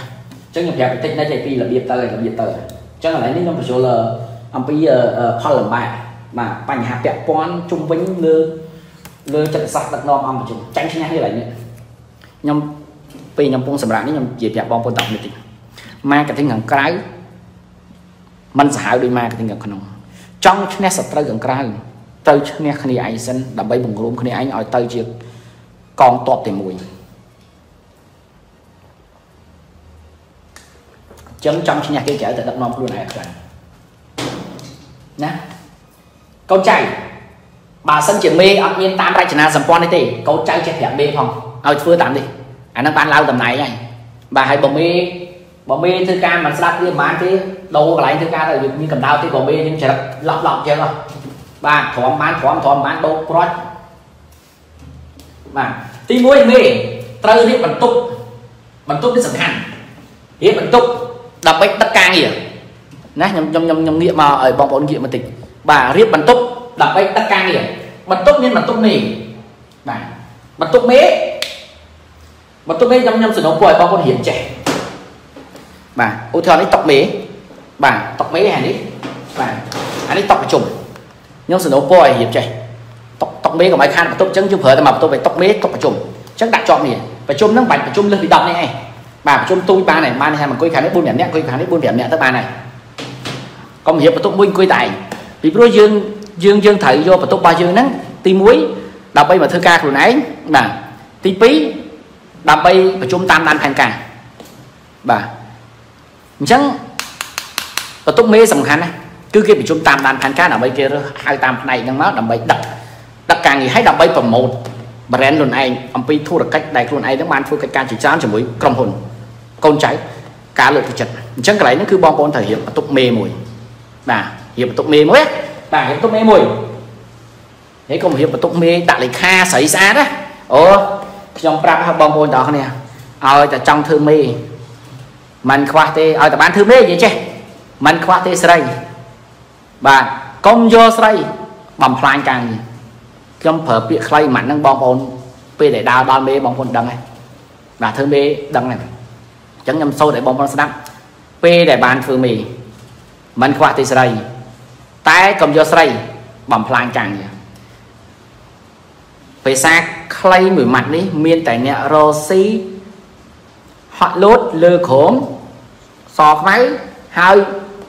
chắc nhóm phèp tinh nó chạy pin là biệt tơ là biệt tơ chắc là lấy nít nhóm phải số là ông bây giờ khó làm bài mà bành hạt đẹp con trung vĩnh lư lư chặt sạch đặt non ông mà chúng tránh như thế này nhỉ nhom vì nhom bông sầm rạng đấy nhom dẹp dẹp bom bồn tọc này thì ma cái thằng gần cái mình sẽ hại đi ma cái thằng gần con trong cái này sập tới gần cái tới cái này khi anh sinh đã bay bùng rôm khi anh ở tới chiếc con to thì mùi chấm trong cái nhà kia chở tới đặt non luôn này nè câu chạy bà sân chỉ mê ông yên tam ra chỉ là dầm con đấy thì câu chạy chạy thẻ mê phòng ao phơi tạm đi anh đang ban lao tầm này này bà hãy bỏ mê bỏ mê thứ ca mà sắp đi bán thế đâu lại thứ ca là như cầm đao thì bỏ mê nhưng sẽ lọc lọc chưa rồi bà thòm bán thòm thòm bán đâu rồi mà tí mũi mê trâu đi bẩn tục bẩn tục đến sẵn hẳn hết bẩn tục đập bách tất ca gì nè nhầm nhầm nhầm nhầm nghĩa mà ở bóng bóng nghĩa mà tịch bà riết bắn túc đập anh tất ca nghĩa bắn túc nên bắn túc nỉ này bắn túc mế bắn túc mế nhầm nhầm sự nóng của bóng bóng hiểm trẻ bà ô theo lấy tọc mế bà tọc mế hả đi bà hả đi tọc trùng nhầm sự nóng của hiểm trẻ tọc tọc mế của máy khan bắn túc chân chứ hở mà tôi phải tọc mế tọc trùng chắc đã chọn nỉ và chôm nước bạch và chôm lưng bị đập này này bà chôm tôi ba này ba này hai mà coi khán đấy buôn đẹp nhẹ coi khán đấy buôn đẹp nhẹ tới ba này công hiệp và tốt minh quy tài vì bố dương dương dương thầy vô và tốt ba dương nắng tim muối đào bay mà thơ ca của nãy là tí phí đào bay và chúng tam đan thành cả bà chẳng và tốt mê sầm khăn này cứ kia bị chúng tam đan thành cá là bay kia hai tam này đang máu đầm bay đặt đặt càng thì hãy đào bay phần một bà rèn luôn anh ông pi thu được cách này luôn anh đang ban thu cái ca chỉ sáng cho mũi cầm hồn con cháy cá lợn thì chật chẳng cái này nó cứ bom bom thể hiện và tốt mê mùi bà hiệp tục mê mới bà hiệp tục mê mùi thế không hiệp tục mê tại lịch kha xảy ra đó ô trong prap bong bồn đó nè ơi tại trong thư mê mình khoa tê ơi tại bán thư mê vậy chứ mình khoa tê sray bà công do sray bầm phai càng trong phở bịa khay mặn đang bong bồn về để đào đào mê bong bồn đằng này bà thư mê đằng này chẳng nhầm sâu để bong bồn đằng về để bán thư mê mình khoa tê sray tay cầm do sray bầm phai càng vậy phải xa khay mười mặt đi miên tại nè rô xí họ lốt lơ khổm sọt máy hai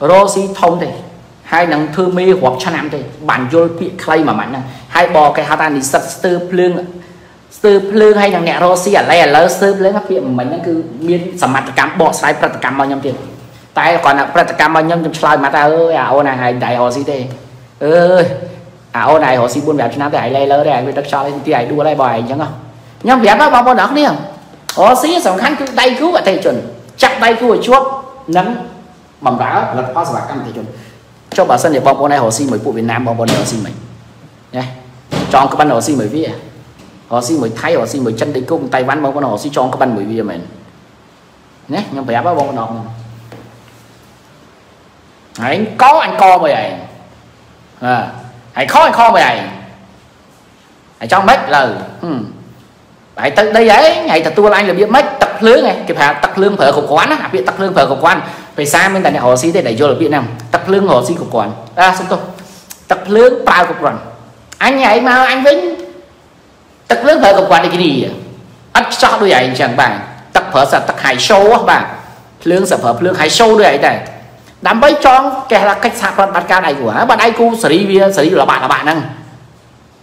rô xí thông thì hai nắng thư mê hoặc cho nam thì bản vô bị khay mà mạnh này hai bò cái hạt ăn đi sập tư lương tư lương hay nắng nè rô xí ở đây là sớm lấy các việc mình nó cứ miên sầm mặt cắm bỏ sai bật cắm bao nhiêu tiền tay còn là bật cắm bao nhiêu trong slide mặt ta ơi à ô này đại họ gì thế ơi áo này họ xin buôn vẽ cho nam thì lấy lơ đây người ta cho thì ai đua lại bài chẳng không nhóm vẽ đó bao bao nắng đi không họ xí sòng khăn cứ tay cứu và thầy chuẩn chắc tay cứu và chuốc nắng bằng đá lật qua sạc cam thầy chuẩn cho bà sân để bao bao này họ xin mười phụ Việt Nam bao bao này họ xin mình nè chọn các bạn họ xin mười vía họ xin mười thái họ xin mười chân tay cung tay ván bao bao họ xin chọn các bạn mười vía mình nè nhóm vẽ bao bao nọ anh có anh co mày này à hãy khó anh kho mày này hãy cho mấy lời hãy tới đây ấy ngày thật tôi anh là biết mấy tập lưới này kịp hạ tập lương phở của quán á bị tập lương phở của quán về xa bên tại này họ xí để đẩy vô là Việt Nam tập lương họ xí của quán ra xong tôi tập lương bao của quán anh nhảy mà anh Vinh tập lương phở của quán này cái gì anh cho đôi giày chẳng bạn tập phở sạch tập hải show á bạn lương sản phẩm lương hải show đôi này đám bấy tròn kẻ là cách sạc bạn ca này của bạn ai cũng xử lý xử lý là bạn là bạn năng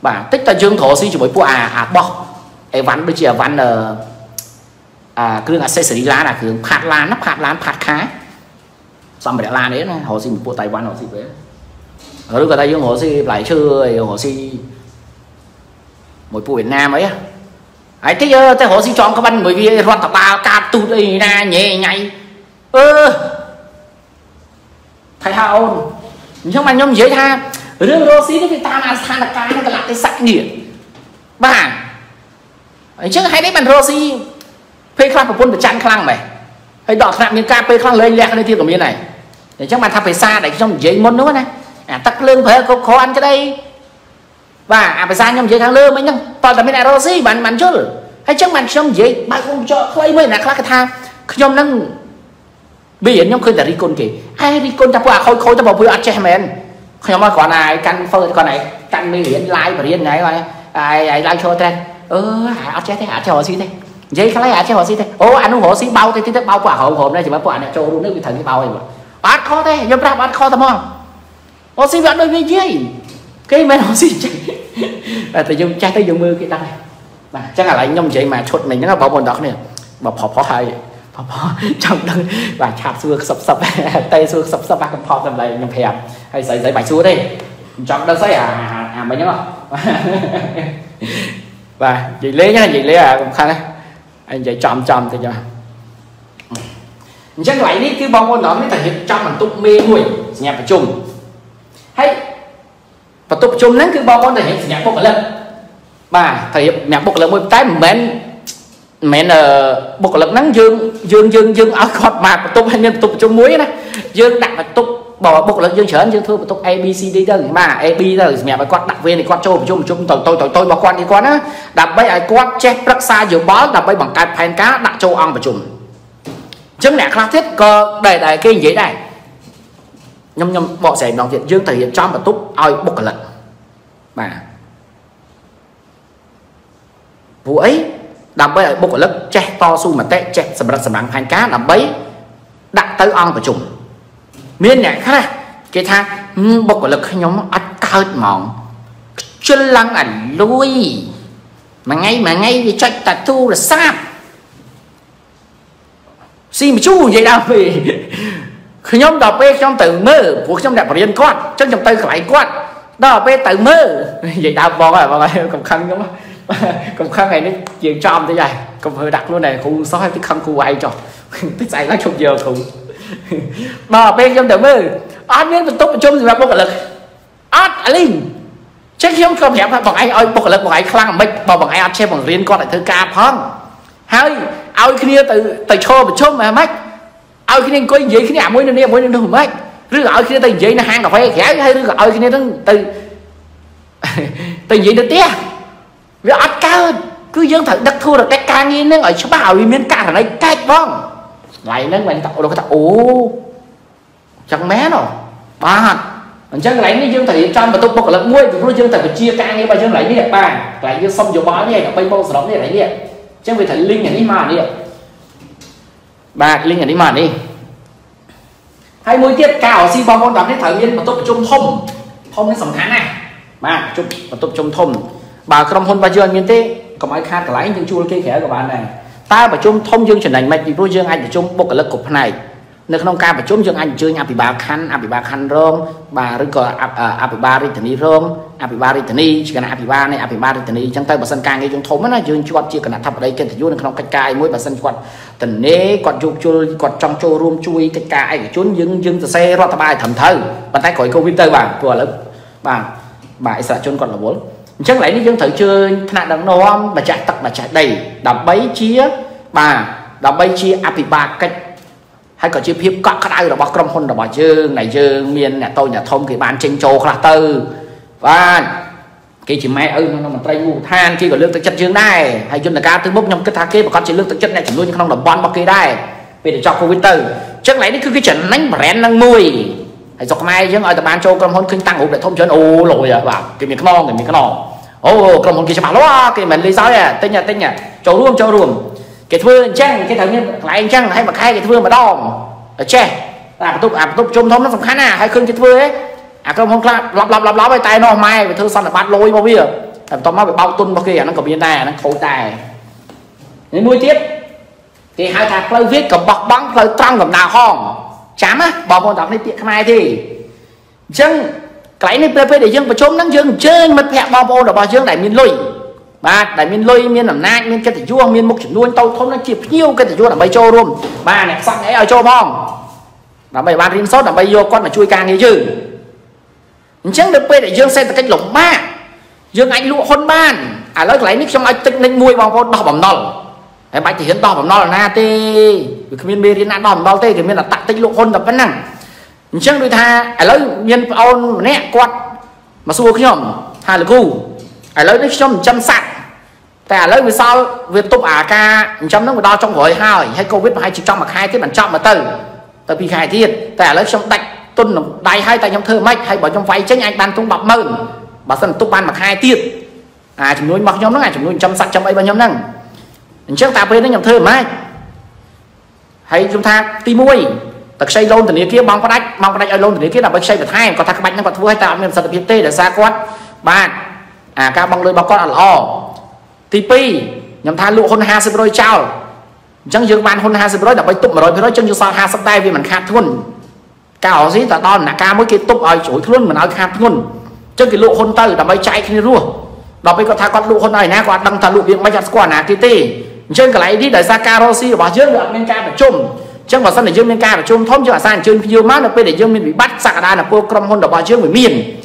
bạn tích là dương thổ xin chỉ mới của à à bọc ấy vắn bây giờ vắn là à cứ là xe xử lý lá là cứ phạt lá nắp phạt lá phạt khá xong để lá đấy này họ xin bộ tài văn họ xin đấy rồi lúc tay dương họ xin lại chơi họ xin một bộ Việt Nam ấy ấy thích thế họ xin chọn các bạn bởi vì loạt tập ba ca tu đây ra nhẹ nhảy ơ thầy ha ôn nhưng mà nhóm dễ tha riêng Rossi cái ta mà tha là cái nó là cái sạch điện bà chứ hay đấy bạn Rossi phê khăn của quân phải chăn khăn mày hay đọt nặng những ca phê khăn lên lẹ lên tiêu của miếng này để chắc mà thà phải xa để trong dễ môn nữa này à tắc lương phải có khó ăn cái đây bà à phải xa nhóm dễ thang lương mấy nhá toàn là bên này Rossi bạn bạn chứ hay chắc mà trong dễ bạn không cho lấy mấy là khác cái tha nhóm năng bây giờ nhóm khơi đã đi côn kì ai đi côn ta qua khôi khôi ta bảo bùi ăn chè men nhóm mà còn này căn phơi còn này căn mi liền lai và liền này coi ai ai lai cho tên ơ hả ăn chè thế hả chè họ xí thế dây cái lấy hả chè họ xí thế ô anh uống họ xí bao thế thế bao quả hậu hồn đây chỉ mấy quả này trâu luôn đấy bị thần cái bao này mà ăn khó thế nhóm ra ăn khó tao mong họ xí vẫn đôi với dây cái men họ xí từ dùng chai tới dùng mưa cái đằng này mà chắc là lại nhóm dậy mà chốt mình nó bảo bọn đọc này mà phò phò hay trong đó và chạp xưa sập sập tay xưa sập sập ba con phò tầm này nhầm thèm hay giấy giấy bài xưa đi trong đó giấy à à mấy nhá và chị Lê nhá chị Lê à cũng khăn đấy anh chị chọn chọn thì cho chắc lại đi cứ bông con nó mới thể hiện trong mình tụt mê mùi nhạc và chung hay và tụt chung đến cứ bông con thể hiện nhạc bốc lên mà thể hiện nhạc bốc lên một cái mến mẹ là bột lực nắng dương dương dương dương ở khót mạc và tụt hay nhân tụt trong muối này dương đặt và tụt bỏ bột lực dương trở dương thưa và tụt abcd đâu mà ab rồi mẹ và con đặt về này con trâu chung chung tôi tôi tôi tôi mà con đi con á đặt bay ai con chép rất xa nhiều bó đặt bay bằng cái phèn cá đặt châu ăn và trùng chứng nè khá thiết cơ đầy đầy cái dễ này nhâm nhâm bỏ sẻ nòng việt dương thể hiện trong và tụt ai bột lực mà vụ ấy đầm bấy bốc ở lớp che to su mà té che sầm sầm đằng hành cá đầm bấy đặt tới on và trùng miên nhẹ khác này cái thang bốc ở lớp nhóm ăn cao mỏng chân lăng ảnh lui mà ngay mà ngay thì cho tạt thu là sao xin một chú vậy đâu vì nhóm đọc bê trong từ mơ của trong đẹp riêng con trong trong tay phải con đó bê từ mơ vậy đào bò à bò này còn khăn đúng không còn khăn này nó chuyện tròn thế này còn hơi đặt luôn này cũng xóa cái khăn cô ai cho tích dạy nó trong giờ cũng mà bên trong đợt mới ăn miếng mình tốt mình chung gì mà bốc lực ăn linh chắc không không hẹp bằng ai ơi bốc lực bằng ai khăn mình bằng bằng ai ăn xem bằng riêng con lại thơ ca phong hay ai kia từ từ cho mình chung mà mách ai kia nên có gì cái nhà mỗi nơi mỗi nơi đâu mách rứa ở kia từ gì nó hang cà phê ghé hay rứa ở kia nó từ từ gì nó tiếc vì ăn cao cứ dương thật đất thua được cái ca nghi nên ở chỗ bảo miên ca thằng ấy cách vong lại nên mình tạo được cái ô chẳng mé rồi ba mình chân lấy cái dương thị trong mà tôi bọc lợn muối thì dương thật chia ca nghi ba chân lấy đi ba lại như xong rồi bó này là bay bông sọt này lấy đi chứ vì thằng linh này đi mà đi ba linh này đi mà đi hai mươi tiết cao xin bom con đập cái thời niên mà tôi chung thông thông đến sầm tháng này ba chung mà tôi chung thông bà trong hôn ba dương miên tế có ai khác lái những chua kia khẽ của bạn này ta và chung thông dương chuyển thành mạch thì dương anh để chung bộ lực cục này Nơi không ca và chúng dương anh chưa nhập bị bà khăn, bị bà khăn rôm, bà rừng cờ bị bà rừng tình rôm, bị bà rừng tình chỉ cần bị bà này, bị bà rừng tình chẳng tay bà sân ca nghe chúng thốn nó dương chuột chỉ cần thập ở đây kênh thì dương không cách cài mỗi bà sân quạt tình nế quạt chụp chui quạt trong chô rôm chui cách cài của chúng dương dương từ xe rót bài thầm thơ bàn tay khỏi công tơ bà vừa lớn bà bà sợ chôn còn là bốn chắc lấy dương thử chưa thằng đằng nô ông bà chạy tật bà chạy đầy đập bấy chia bà đập bấy chia bị bà cách hay có chiếc phép cắt cắt ai đó bóc trong hôn đó bỏ dương này dương miền nhà tôi nhà thông cái bán trên châu là tư và cái chị mẹ ơi nó mà tay ngủ than khi còn lương thực chất dương này hay dân là cá thứ bốc nhom cái thà kia và con chỉ lương thực chất này chỉ luôn không đồng bón bọc kia đây vì để cho covid từ chắc lấy nó cứ cái trận nánh bén nắng mùi hay dọc mai chứ ơi tập bán châu trong hôn kinh tăng ủ để thông chấn ô lội à bảo cái miệng non cái miệng non ô còn một cái bảo đó cái mình lý do này tên nhà tên nhà châu luôn châu luôn cái thưa chăng cái thằng nhân lại anh chăng hay mà khai cái thưa mà đom ở che à tụp à tụp trôm thấm nó không khá nào hay khơi cái thưa ấy à không không lắp lắp lắp lắp cái tay nó mai về thưa xong là bắt lôi bao nhiêu làm tao máu bị bao tuôn bao kia nó cầm bên này nó khổ tài nên nuôi tiếp thì hai thằng plei viết cầm bọc bắn plei trăng cầm nào hòn chám á bỏ con đọc này tiện mai thì chăng cái này plei để dương và trôm nắng dương chơi mất hẹn bao bao là bao dương này miền lùi ba đại miền lôi miền làm nai miền cái thịt vuông miền mục chuyển luôn tàu không nó chịu nhiêu cái thịt vuông làm bay trâu luôn ba này xong ấy ở trâu phong làm bay ba rim sốt làm bay vô con mà chui càng như chứ chẳng được quê để dương xe từ cách lủng ba dương anh lụa hôn ban à lấy lấy nick trong ai tinh nên nguôi bao con đỏ bầm nọ em bạch thì hiến to bầm nọ là na tê miền miền miền đỏ bao tê thì miền là tặng tinh lụa hôn tập vấn năng chẳng đôi tha à lấy miền ôn nè quạt mà xua cái nhom hai là cu à lấy nick trong trăm sạc tại lấy vì sao việc tụp à ca trong nó đo trong vội hai hay covid hai chỉ trong mặt hai cái bản trọng mà từ từ vì khai thiên tại lấy trong tạch tuần đầy hai tay trong thơ mách hay bỏ trong váy tránh anh ban tung bọc mơ bà sân tụp ban mặt hai tiết à chúng nuôi mặc nhóm nó ngày chúng nuôi chăm sạch trong ấy bao nhóm năng trước ta bên nó nhầm thơ mai hay chúng ta ti muôi tập xây lôn từ này kia bóng có đách mong có đách ở lôn từ này kia là bánh xây được hai có thằng bánh nó còn thua hay tạo nên sạch được tê để xa quát ba à ca băng lưới bọc con là lo tê pê nhằm tha lụa hôn hai sắp đôi chào chẳng dương ban hôn hai sắp đôi đã bấy tụm mà rồi phải nói chân dương sao hai sắp tay vì mình khát thuần cao gì ta to là ca mới cái tụm ở chối thuần mình nói khát thuần chân cái lụa hôn tơ đã bấy chạy khi rùa đó bây có tha con lụa hôn này nè còn đăng thà lụa miệng mấy chặt quả nà tê tê chân cái lấy đi đời ra ca rô si và dương được nên ca phải chùm chân vào sân để dương nên ca phải chùm thôm chứ là sang chân dương mát là bây để dương mình bị bắt sạc đa là cô cầm hôn đã bao dương bị miền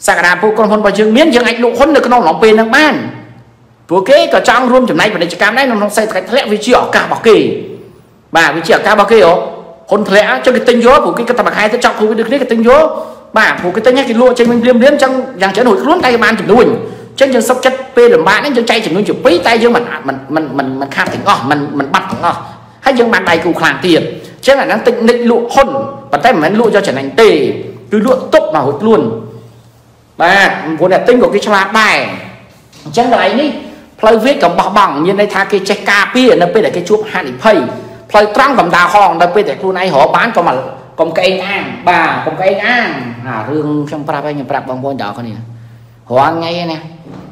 sạc đa cô cầm hôn bao dương miền dương anh lụa hôn được cái nòng lòng bên đang ban vừa kế cả trong room chấm này và đây cam đấy nó không xây cái thẻ với triệu cả bảo kỳ bà với triệu cả bảo kỳ ó con thẻ cho cái tinh gió của cái cái tập hai tới trong không được đấy cái tinh gió bà của cái tinh nhá cái lụa trên mình liêm liếm trong dàn chén hồi luôn tay bàn chỉnh đuôi trên chân sóc chất p làm bạn ấy chân chay chỉnh đuôi chụp bấy tay dương mình mình mình mình mình khát tỉnh ngỏ mình mình bắt tỉnh ngỏ hay dương bàn tay cùng làm tiền chứ là nó tinh định lụa hôn và tay mình lụa cho trở thành tề cứ lụa tốt mà hụt luôn bà của đẹp tinh của cái chăn bài chân này đi plei viết cầm bọc bằng như này tha cái check ca pia nó bên để cái chuột hai pay plei trăng cầm đào hòn nó bên để cô này họ bán còn mà còn cái anh bà còn cái anh à riêng trong pra bao nhiêu pra bằng bồn đỏ con này hóa ngay nè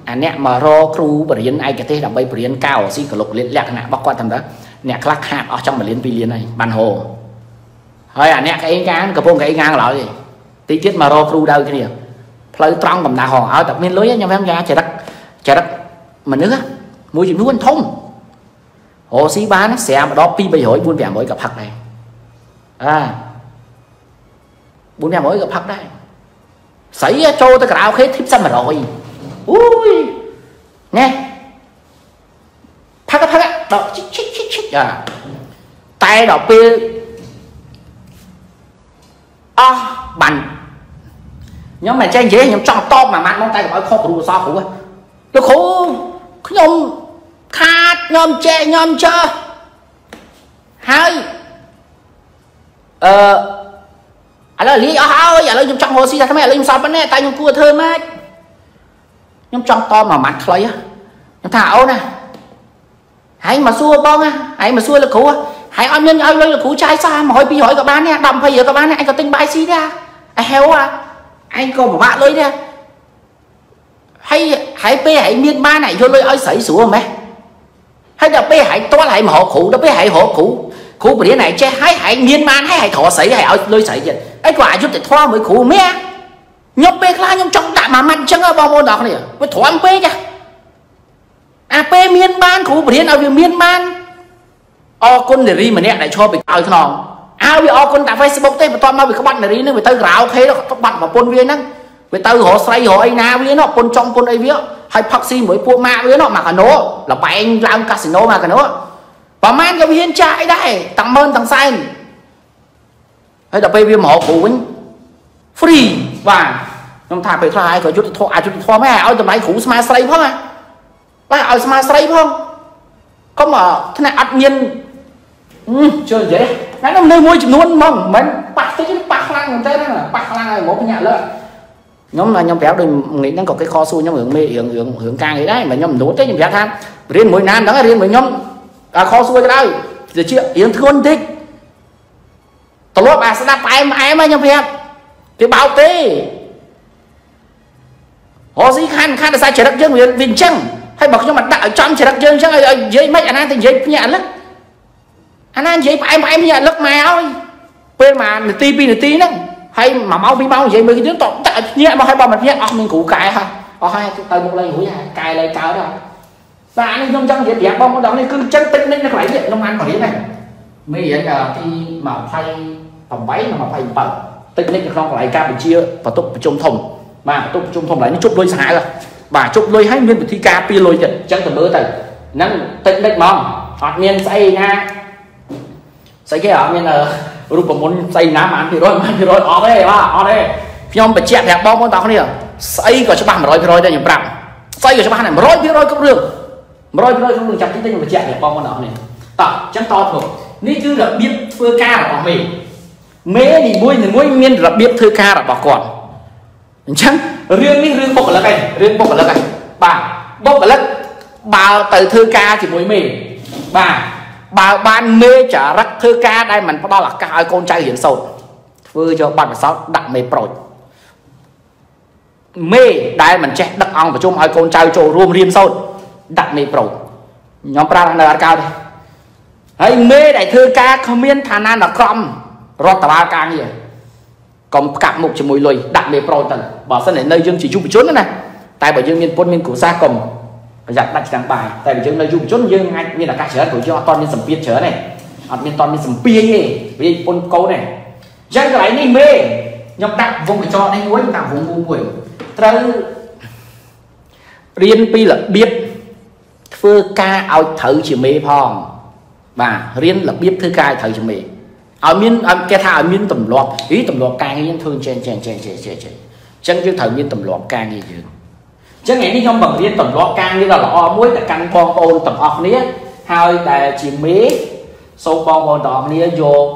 anh nè mà ro kêu bự yên ai cái thế làm bay bự yên cao xin cả lục liên lạc nè bóc qua thằng đó nè clack hạt ở trong mà liên pi liên này bàn hồ thôi à nè cái ngang cầm bông cái ngang lại tí tiết mà ro kêu đâu cái này plei trăng cầm đào hòn ở tập miền lưới nhau em ra trời đất trời đất mà nữa mùi chịu nuôi thông hồ sĩ bán nó xe mà đó pi bây hỏi buôn vẻ mới gặp hạt này à buôn vẻ mới gặp hạt đây xảy cho tôi cào khét thiếp xăm mà rồi ui nghe phát á phát á đó chích chích chích chích à tay đó pi à bàn nhóm mà chơi dễ nhóm tròn to mà mặt móng tay của nó khó của sao của nó khổ nhóm khát nhóm che nhóm cho hai ờ anh là lý ở hai anh là trong hồ si ra cái này lên sao bên này tay nhóm cua thơm ấy nhóm trong to mà mặt lấy á nhóm thảo nè hãy mà xua bông á hãy mà xua là cũ á hãy ôm nhân ơi là cũ trai xa mà hỏi bị hỏi các bạn nè đầm phải giờ các bạn nè anh có tính bài xí ra anh héo à anh còn một bạn lấy nè hay hãy pe hãy miên ma này vô lôi ơi xảy sủa mẹ hay là pe hãy toán hãy mà họ cũ đó pe hãy họ cũ khu bữa này che hay hay miên man hay hay thọ sấy hay áo lôi sấy gì ấy quả chút để thoa mới khu mẹ nhóc bê la nhóc trong đạm mà mạnh chẳng ở bao môn đọc này với thoa ăn bê chứ à bê miên man khu bữa nào vì miên man o con để ri mà nè này cho bị áo thòng áo bị o con đã Facebook thế mà toa mau bị các bạn để ri nữa bị tao ráo thế đó các bạn mà pôn viên năng bị tao họ say họ ấy na với nó pôn trong pôn ấy với hay taxi mới pua ma với nó mà cả nổ là phải anh làm casino mà cả nổ và mang cho viên trai đấy tặng mơn tặng xanh hay là baby mỏ của free và trong thà phải khai có chút thọ à chút thọ mấy ai tầm ấy khủng smart slay không à mấy ai smart slay không có mà thế này ắt nhiên ừ, chơi dễ cái nó nơi môi luôn mong mình bạc tới cái bạc lang thế đó là bạc lang này một nhà lợi nhóm là nhóm béo đừng nghĩ đang có cái kho xu nhóm hưởng mê hưởng hưởng hưởng càng ấy đấy mà nhóm đố thế nhóm béo than riêng mỗi nam đó riêng mỗi nhóm à kho xu cái đây giờ chưa yến thương thích tao lốp à sẽ đặt em em ấy nhóm béo thì bảo tê họ gì khăn khăn là sai chỉ đặt chân viên viên chân hay bọc cho mặt đạo trong chỉ đặt chân chứ ai dễ mấy anh ăn thì dễ nhẹ lắm anh ăn dễ em em nhẹ lắm mày ơi quên mà tí pi tí đó hay mà máu bị bao vậy mới đến tọt tại nhẹ mà hay bao mặt nhẹ ông mình cũ cài ha có hai tay một lần húi cài lại cào đó và anh không trong việc đẹp bông đó nên cứ chân tinh nên nó lại diện nó ăn thế này mới hiện là khi mà phay phòng váy mà phay bẩn tinh nên nó lại ca bị chia và tụt trong thùng mà tụt trong thùng lại nó chụp lôi xài rồi và chụp lôi hai nguyên bị thi ca pi lôi chân chân từ bữa từ nâng tinh lên mong hoặc miên say nha say cái ở miên là lúc mà muốn xây nám ăn thì rồi thì rồi ó đây mà ó đây nhóm bị chẹt đẹp bom con tao không đi à xây có cho bạn rồi thì rồi đây nhầm bạc xây có cho bạn này rồi thì rồi cũng được rồi thì rồi không được chặt cái tên mà chẹt đẹp bom con đó này tao chấm to thôi ní chứ là biết thưa ca là bỏ mình mế thì muối thì muối miên là biết thưa ca là bỏ còn chấm riêng ní riêng bốc là cái riêng bốc là cái bà bốc là bà từ thưa ca thì muối mình bà bà ban mê trả rắc thư ca đây mình có bao là cái hai con trai hiển sâu vừa cho bạn sáu đặt mê rồi mê đây mình che đặt ông và chung hai con trai chỗ rùm riêng sâu đặt mê rồi nhóm ra là cao đây ấy mê đại thư ca không miên thà nan là con rót tà ba ca gì còn cặp một chỉ mùi lùi đặt mê rồi tần bỏ sân này nơi dương chỉ chung một chút nữa này tại bởi dương miên quân miên của xa cùng giặt đặt đăng bài tại vì chúng nó dùng chốt như ngay như là các chế của cho toàn bên sầm pia chớ này admin toàn bên sầm pia này với con câu này dân cái này mê nhập đặt vùng để cho anh uống tạo vùng buổi trời riêng pi là biết thưa ca ao thử chỉ mê phong và riêng là biết thưa ca thử chỉ mê ở miên cái thà ở miên tầm loạt ý tầm loạt càng như thường trên trên trên trên trên chân cái thử miên tầm loạt càng như vậy chứ ngày đi nhóm bằng riêng tầm lo can như là lo muối là căn con ôn tầm học nía hai là chỉ mí sâu con ôn đỏ nía vô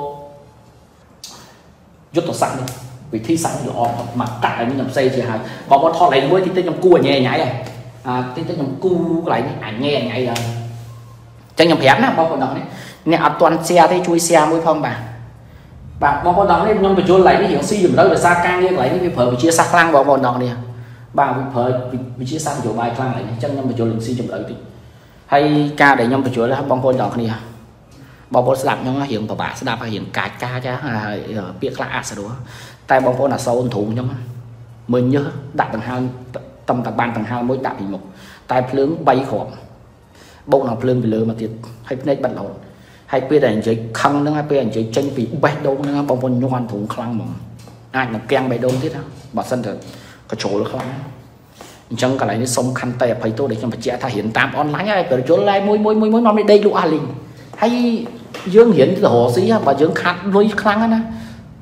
rút tổ sẵn đi vì thi sẵn được ôn mặt tại mình làm xây chị hai bọn con thoa lấy muối thì tới nhóm cua nhẹ nhảy này à tới tới nhóm cua lại ảnh nhẹ nhảy rồi chẳng nhóm hẻm nào bọn con đó đấy nè toàn xe thấy chui xe muối phong bà bà bọn con đó đấy nhóm phải chui lấy cái hiểu si dùm đó rồi xa can như lấy cái phở chia xa lang bọn con đó nè ba vị phơi vị trí sang chỗ bài clang này chân nhom bị chỗ lừng xi chụp lại thì hay ca để nhom bị chỗ là bong bóng đỏ này à bong bóng sập nhom hiện bà bà sập hiện cài ca chứ à bịa cạ sao đó tay bong bóng là sâu ôn thủ nhom mình nhớ đặt bằng hai tầm tầm ban tầng hai mỗi đặt hình một tay phướng bay khỏm bông nào phướng bị lơ mà tiệt hay cái này bận lộn hay cái này chơi khăng nữa hay cái này chơi tranh bị bay đông nữa bong bóng nhom thủ clang mỏng ai mà keng bay đông thế đó bỏ sân thật có chỗ được không? Chẳng cái này nó xong khăn tay phải tôi để cho mình trẻ thà hiện tam online ấy, rồi chỗ lại mối mối mối mối nó mới đây lũ alin hay dương hiển là hồ sĩ và dương khát lôi khăn á,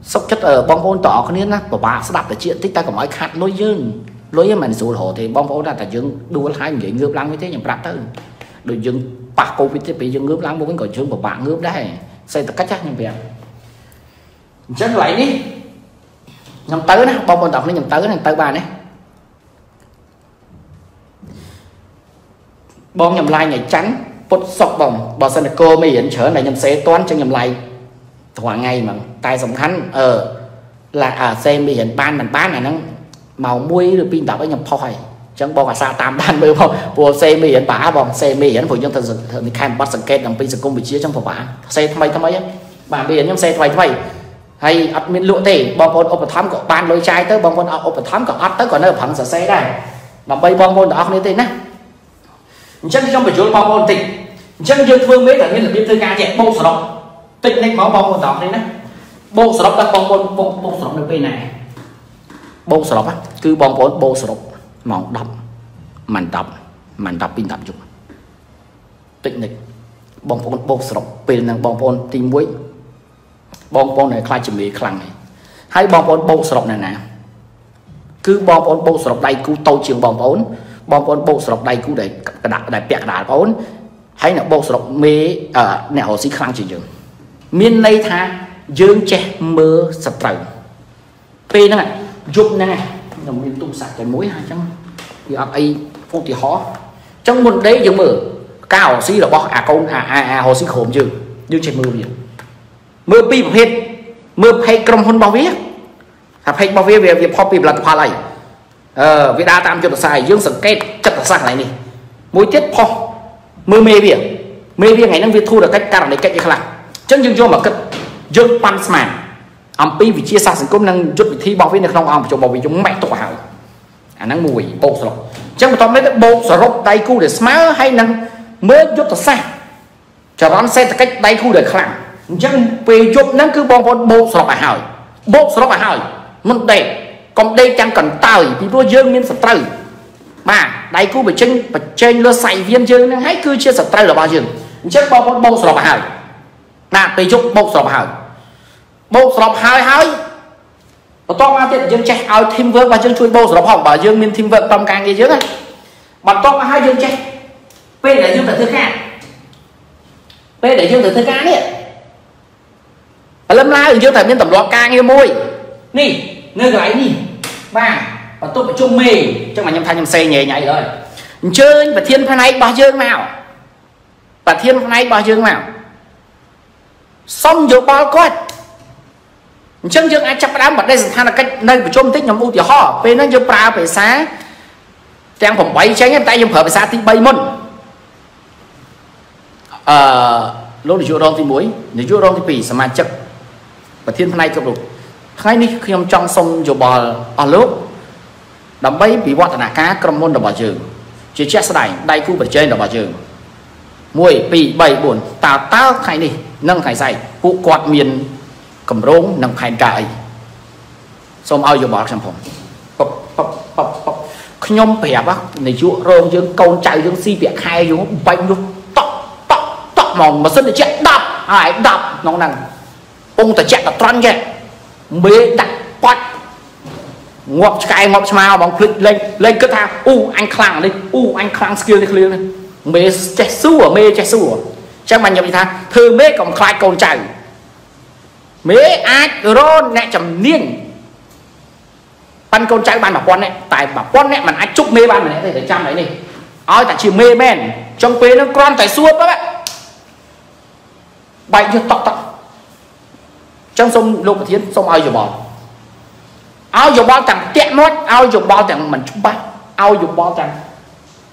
sốc chất ở bong bóng tỏ cái nến á, bà bà sẽ đặt cái chuyện tích ta còn nói khát lôi dương, lôi mình sụt hồ thì bong bóng là tại dương đua hai người ngướp lăng như thế nhầm đặt tới, rồi dương bạc covid thì bị dương ngướp lăng muốn còn dương bà bà ngướp đấy, xây tất cả chắc như vậy, chắc lại đi. Nhầm tới nè, bong bóng đọc nó nhầm tới nè, tới bà nè bong nhầm lai ngày trắng, bột sọc bồng bỏ sân cô mới yến chở này nhầm xế toán cho nhầm lai thỏa ngày mà tài sống khánh ờ là ở xem bây giờ ban mình bán này nó màu muối được pin đọc ấy nhầm phò hay ចឹងបង អាសា តាម ដាន មើល បង ព្រោះ សេមី អិន ប៉ា បង សេមី អិន ព្រោះ យើង ទៅ ខែ បាត់ សង្កេត អំពី សង្គម វិជា ចឹង ប្រហែល សេ ថ្មី ថ្មី បាទ មី អិន ខ្ញុំ សេ ថ្មី ថ្មី ហើយ អត់ មាន លក់ ទេ បង ប្អូន ឧបត្ថម្ភ ក៏ បាន លុយ ចាយ ទៅ បង ប្អូន អត់ ឧបត្ថម្ភ ក៏ អត់ ទៅ ក៏ នៅ ប្រឹង សរសេរ ដែរ ដើម្បី បង ប្អូន ទាំង អស់ គ្នា ទេ ណា អញ្ចឹង ខ្ញុំ បញ្យល់ បង ប្អូន តិច អញ្ចឹង យើង ធ្វើ មេ តែ មាន របៀប ធ្វើ ការ ចេះ បូក សរុប តិច នេះ មក បង ប្អូន ទាំង អស់ គ្នា ណា បូក សរុប ដល់ បង ប្អូន បូក សរុប នៅ ពេល ណា បូក សរុប គឺ បង ប្អូន បូក សរុបម៉ោងដប់ម៉ាន់ដប់ម៉ាន់ដប់ពីដប់យប់តិចនិចបងប្អូនបោកសរុបពេលហ្នឹងបងប្អូនទីមួយបងប្អូនដែលខ្លាចជំនាញខ្លាំងហើយហើយបងប្អូនបោកសរុបណាណាគឺបងប្អូនបោកសរុបដៃគូតូចជាងបងប្អូនបងប្អូនបោកសរុបដៃគូដែលក្តាក់ដែលពាក់ក្តាលបងប្អូនហើយអ្នកបោកសរុបមេអ្នករស់ស៊ីខ្លាំងជាងយើងមានន័យថាយើងចេះមើលសត្រូវពេលហ្នឹងយប់ហ្នឹងខ្ញុំមានទូរស័ព្ទតែមួយហ្នឹងអញ្ចឹងវាអត់អីឧទាហរណ៍អញ្ចឹងមុនដេកយើងមើលការរស៊ីរបស់អាកូនអាអាអារស៊ីក្រុមយើងយើងចេះមើលវាមើលពីប្រភេទមើលភេកក្រុមហ៊ុនរបស់វាថាភេករបស់វាវាផុសពីផលិតផលអីអឺវាដើរតាមយុទ្ធសាស្ត្រយើងសង្កេតចិត្តសាស្ត្រកន្លែងនេះមួយទៀតផុសមើលមេវាមេវាថ្ងៃហ្នឹងវាធូរដល់កិច្ចករណីកិច្ចឯខ្លះអញ្ចឹងយើងយកមកគិតយើងប៉ាន់ស្មានអំពីវិជាសាស្ត្រសង្គមនិងយុទ្ធវិធីរបស់វានៅក្នុងអង្គប្រជុំរបស់វាយើងម៉េចទុកហើយអាហ្នឹងមួយបោកសរុបអញ្ចឹងបន្ទាប់នេះទៅបោកសរុបដៃគូដែលស្មើហើយនឹងមើលយុទ្ធសាស្ត្រចរន្តសេដ្ឋកិច្ចដៃគូដែលខ្លាំងអញ្ចឹងពេលយប់ហ្នឹងគឺបងប្អូនបោកសរុបឲ្យហើយបោកសរុបឲ្យហើយមិនដេកកុំដេកចាំកន្តើយពីព្រោះយើងមានសត្រូវបាទដៃគូបញ្ចេញបញ្ចេញលើសៃវៀនយើងហ្នឹងហើយគឺជាសត្រូវរបស់យើងអញ្ចឹងបងប្អូនបោកសរុបឲ្យហើយណាពេលយប់បោកសរុបឲ្យហើយបោកសរុបឲ្យហើយបន្តមកទៀតយើងចេះឲ្យ team work របស់យើងជួយបោសរុបផងបើយើងមាន team work តាមការងារយើងហ្នឹងបន្តមកហើយយើងចេះពេលដែលយើងទៅធ្វើការពេលដែលយើងទៅធ្វើការនេះព្រលឹមឡើងយើងតែមានទម្លាប់ការងារមួយនេះនៅកន្លែងនេះបាទបន្ទប់ប្រជុំមេអញ្ចឹងខ្ញុំថាខ្ញុំសេញញ៉ៃហើយអញ្ជើញប្រធានផ្នែករបស់យើងមកប្រធានផ្នែករបស់យើងមកសុំយោបល់គាត់អញ្ចឹងយើងអាចចាប់ផ្ដើមបដិសន្តានកិច្ចនៅប្រជុំបន្តិចខ្ញុំឧទាហរណ៍ពេលហ្នឹងយើងប្រើភាសាទាំងប្រាំបីចេញតែយើងប្រើភាសាទីបីមុនអឺលោកនាយករងទីមួយនាយករងទីពីរសមាជិកប្រធានផ្នែកគ្រប់រូបថ្ងៃនេះខ្ញុំចង់សុំយោបល់អស់លោកដើម្បីពិវឌ្ឍនាការក្រុមហ៊ុនរបស់យើងជាជាក់ស្ដែងដៃគូប្រជែងរបស់យើងមួយ ពីរ បី បួនតើតើថ្ងៃនេះនិងថ្ងៃស្អែកពួកគាត់មានគម្រោងនិងផែនការអីសូមឲ្យយោបល់ខ្ញុំផងបបបបបខ្ញុំប្រាប់នាយករងយើងកូនចៅយើងស៊ីប្រាក់ខែយើងបាញ់នោះតក់តក់តក់មកម៉ាស៊ីនត្រជាក់ដប់ហើយដប់ក្នុងហ្នឹងពងត្រជាក់តត្រន់ចេះមេដាក់ប៉ាត់ងាប់ឆ្កែងាប់ឆ្មាបងភ្លេចលេងលេងគិតថាអ៊ូអញខ្លាំងនេះអ៊ូអញខ្លាំង skill នេះឃ្លៀងនេះមេចេះសួរមេចេះសួរអញ្ចឹងបានខ្ញុំនិយាយថាធ្វើមេកុំខ្លាចកូនចៅមេអាចរកអ្នកជំនាញបានកូនចៅបាន1000នាក់តែ1000នាក់មិនអាចជប់មេបានម្នាក់ទេតែចាំអីនេះឲ្យតែជាមេមែនចំពេលនឹងគ្រាន់តែសួរបើបែកយកតក់តក់ចឹងសូមលោកប្រធានសូមឲ្យយោបល់ឲ្យយោបល់ទាំងតាក់មាត់ឲ្យយោបល់ទាំងមិនច្បាស់ឲ្យយោបល់ទាំង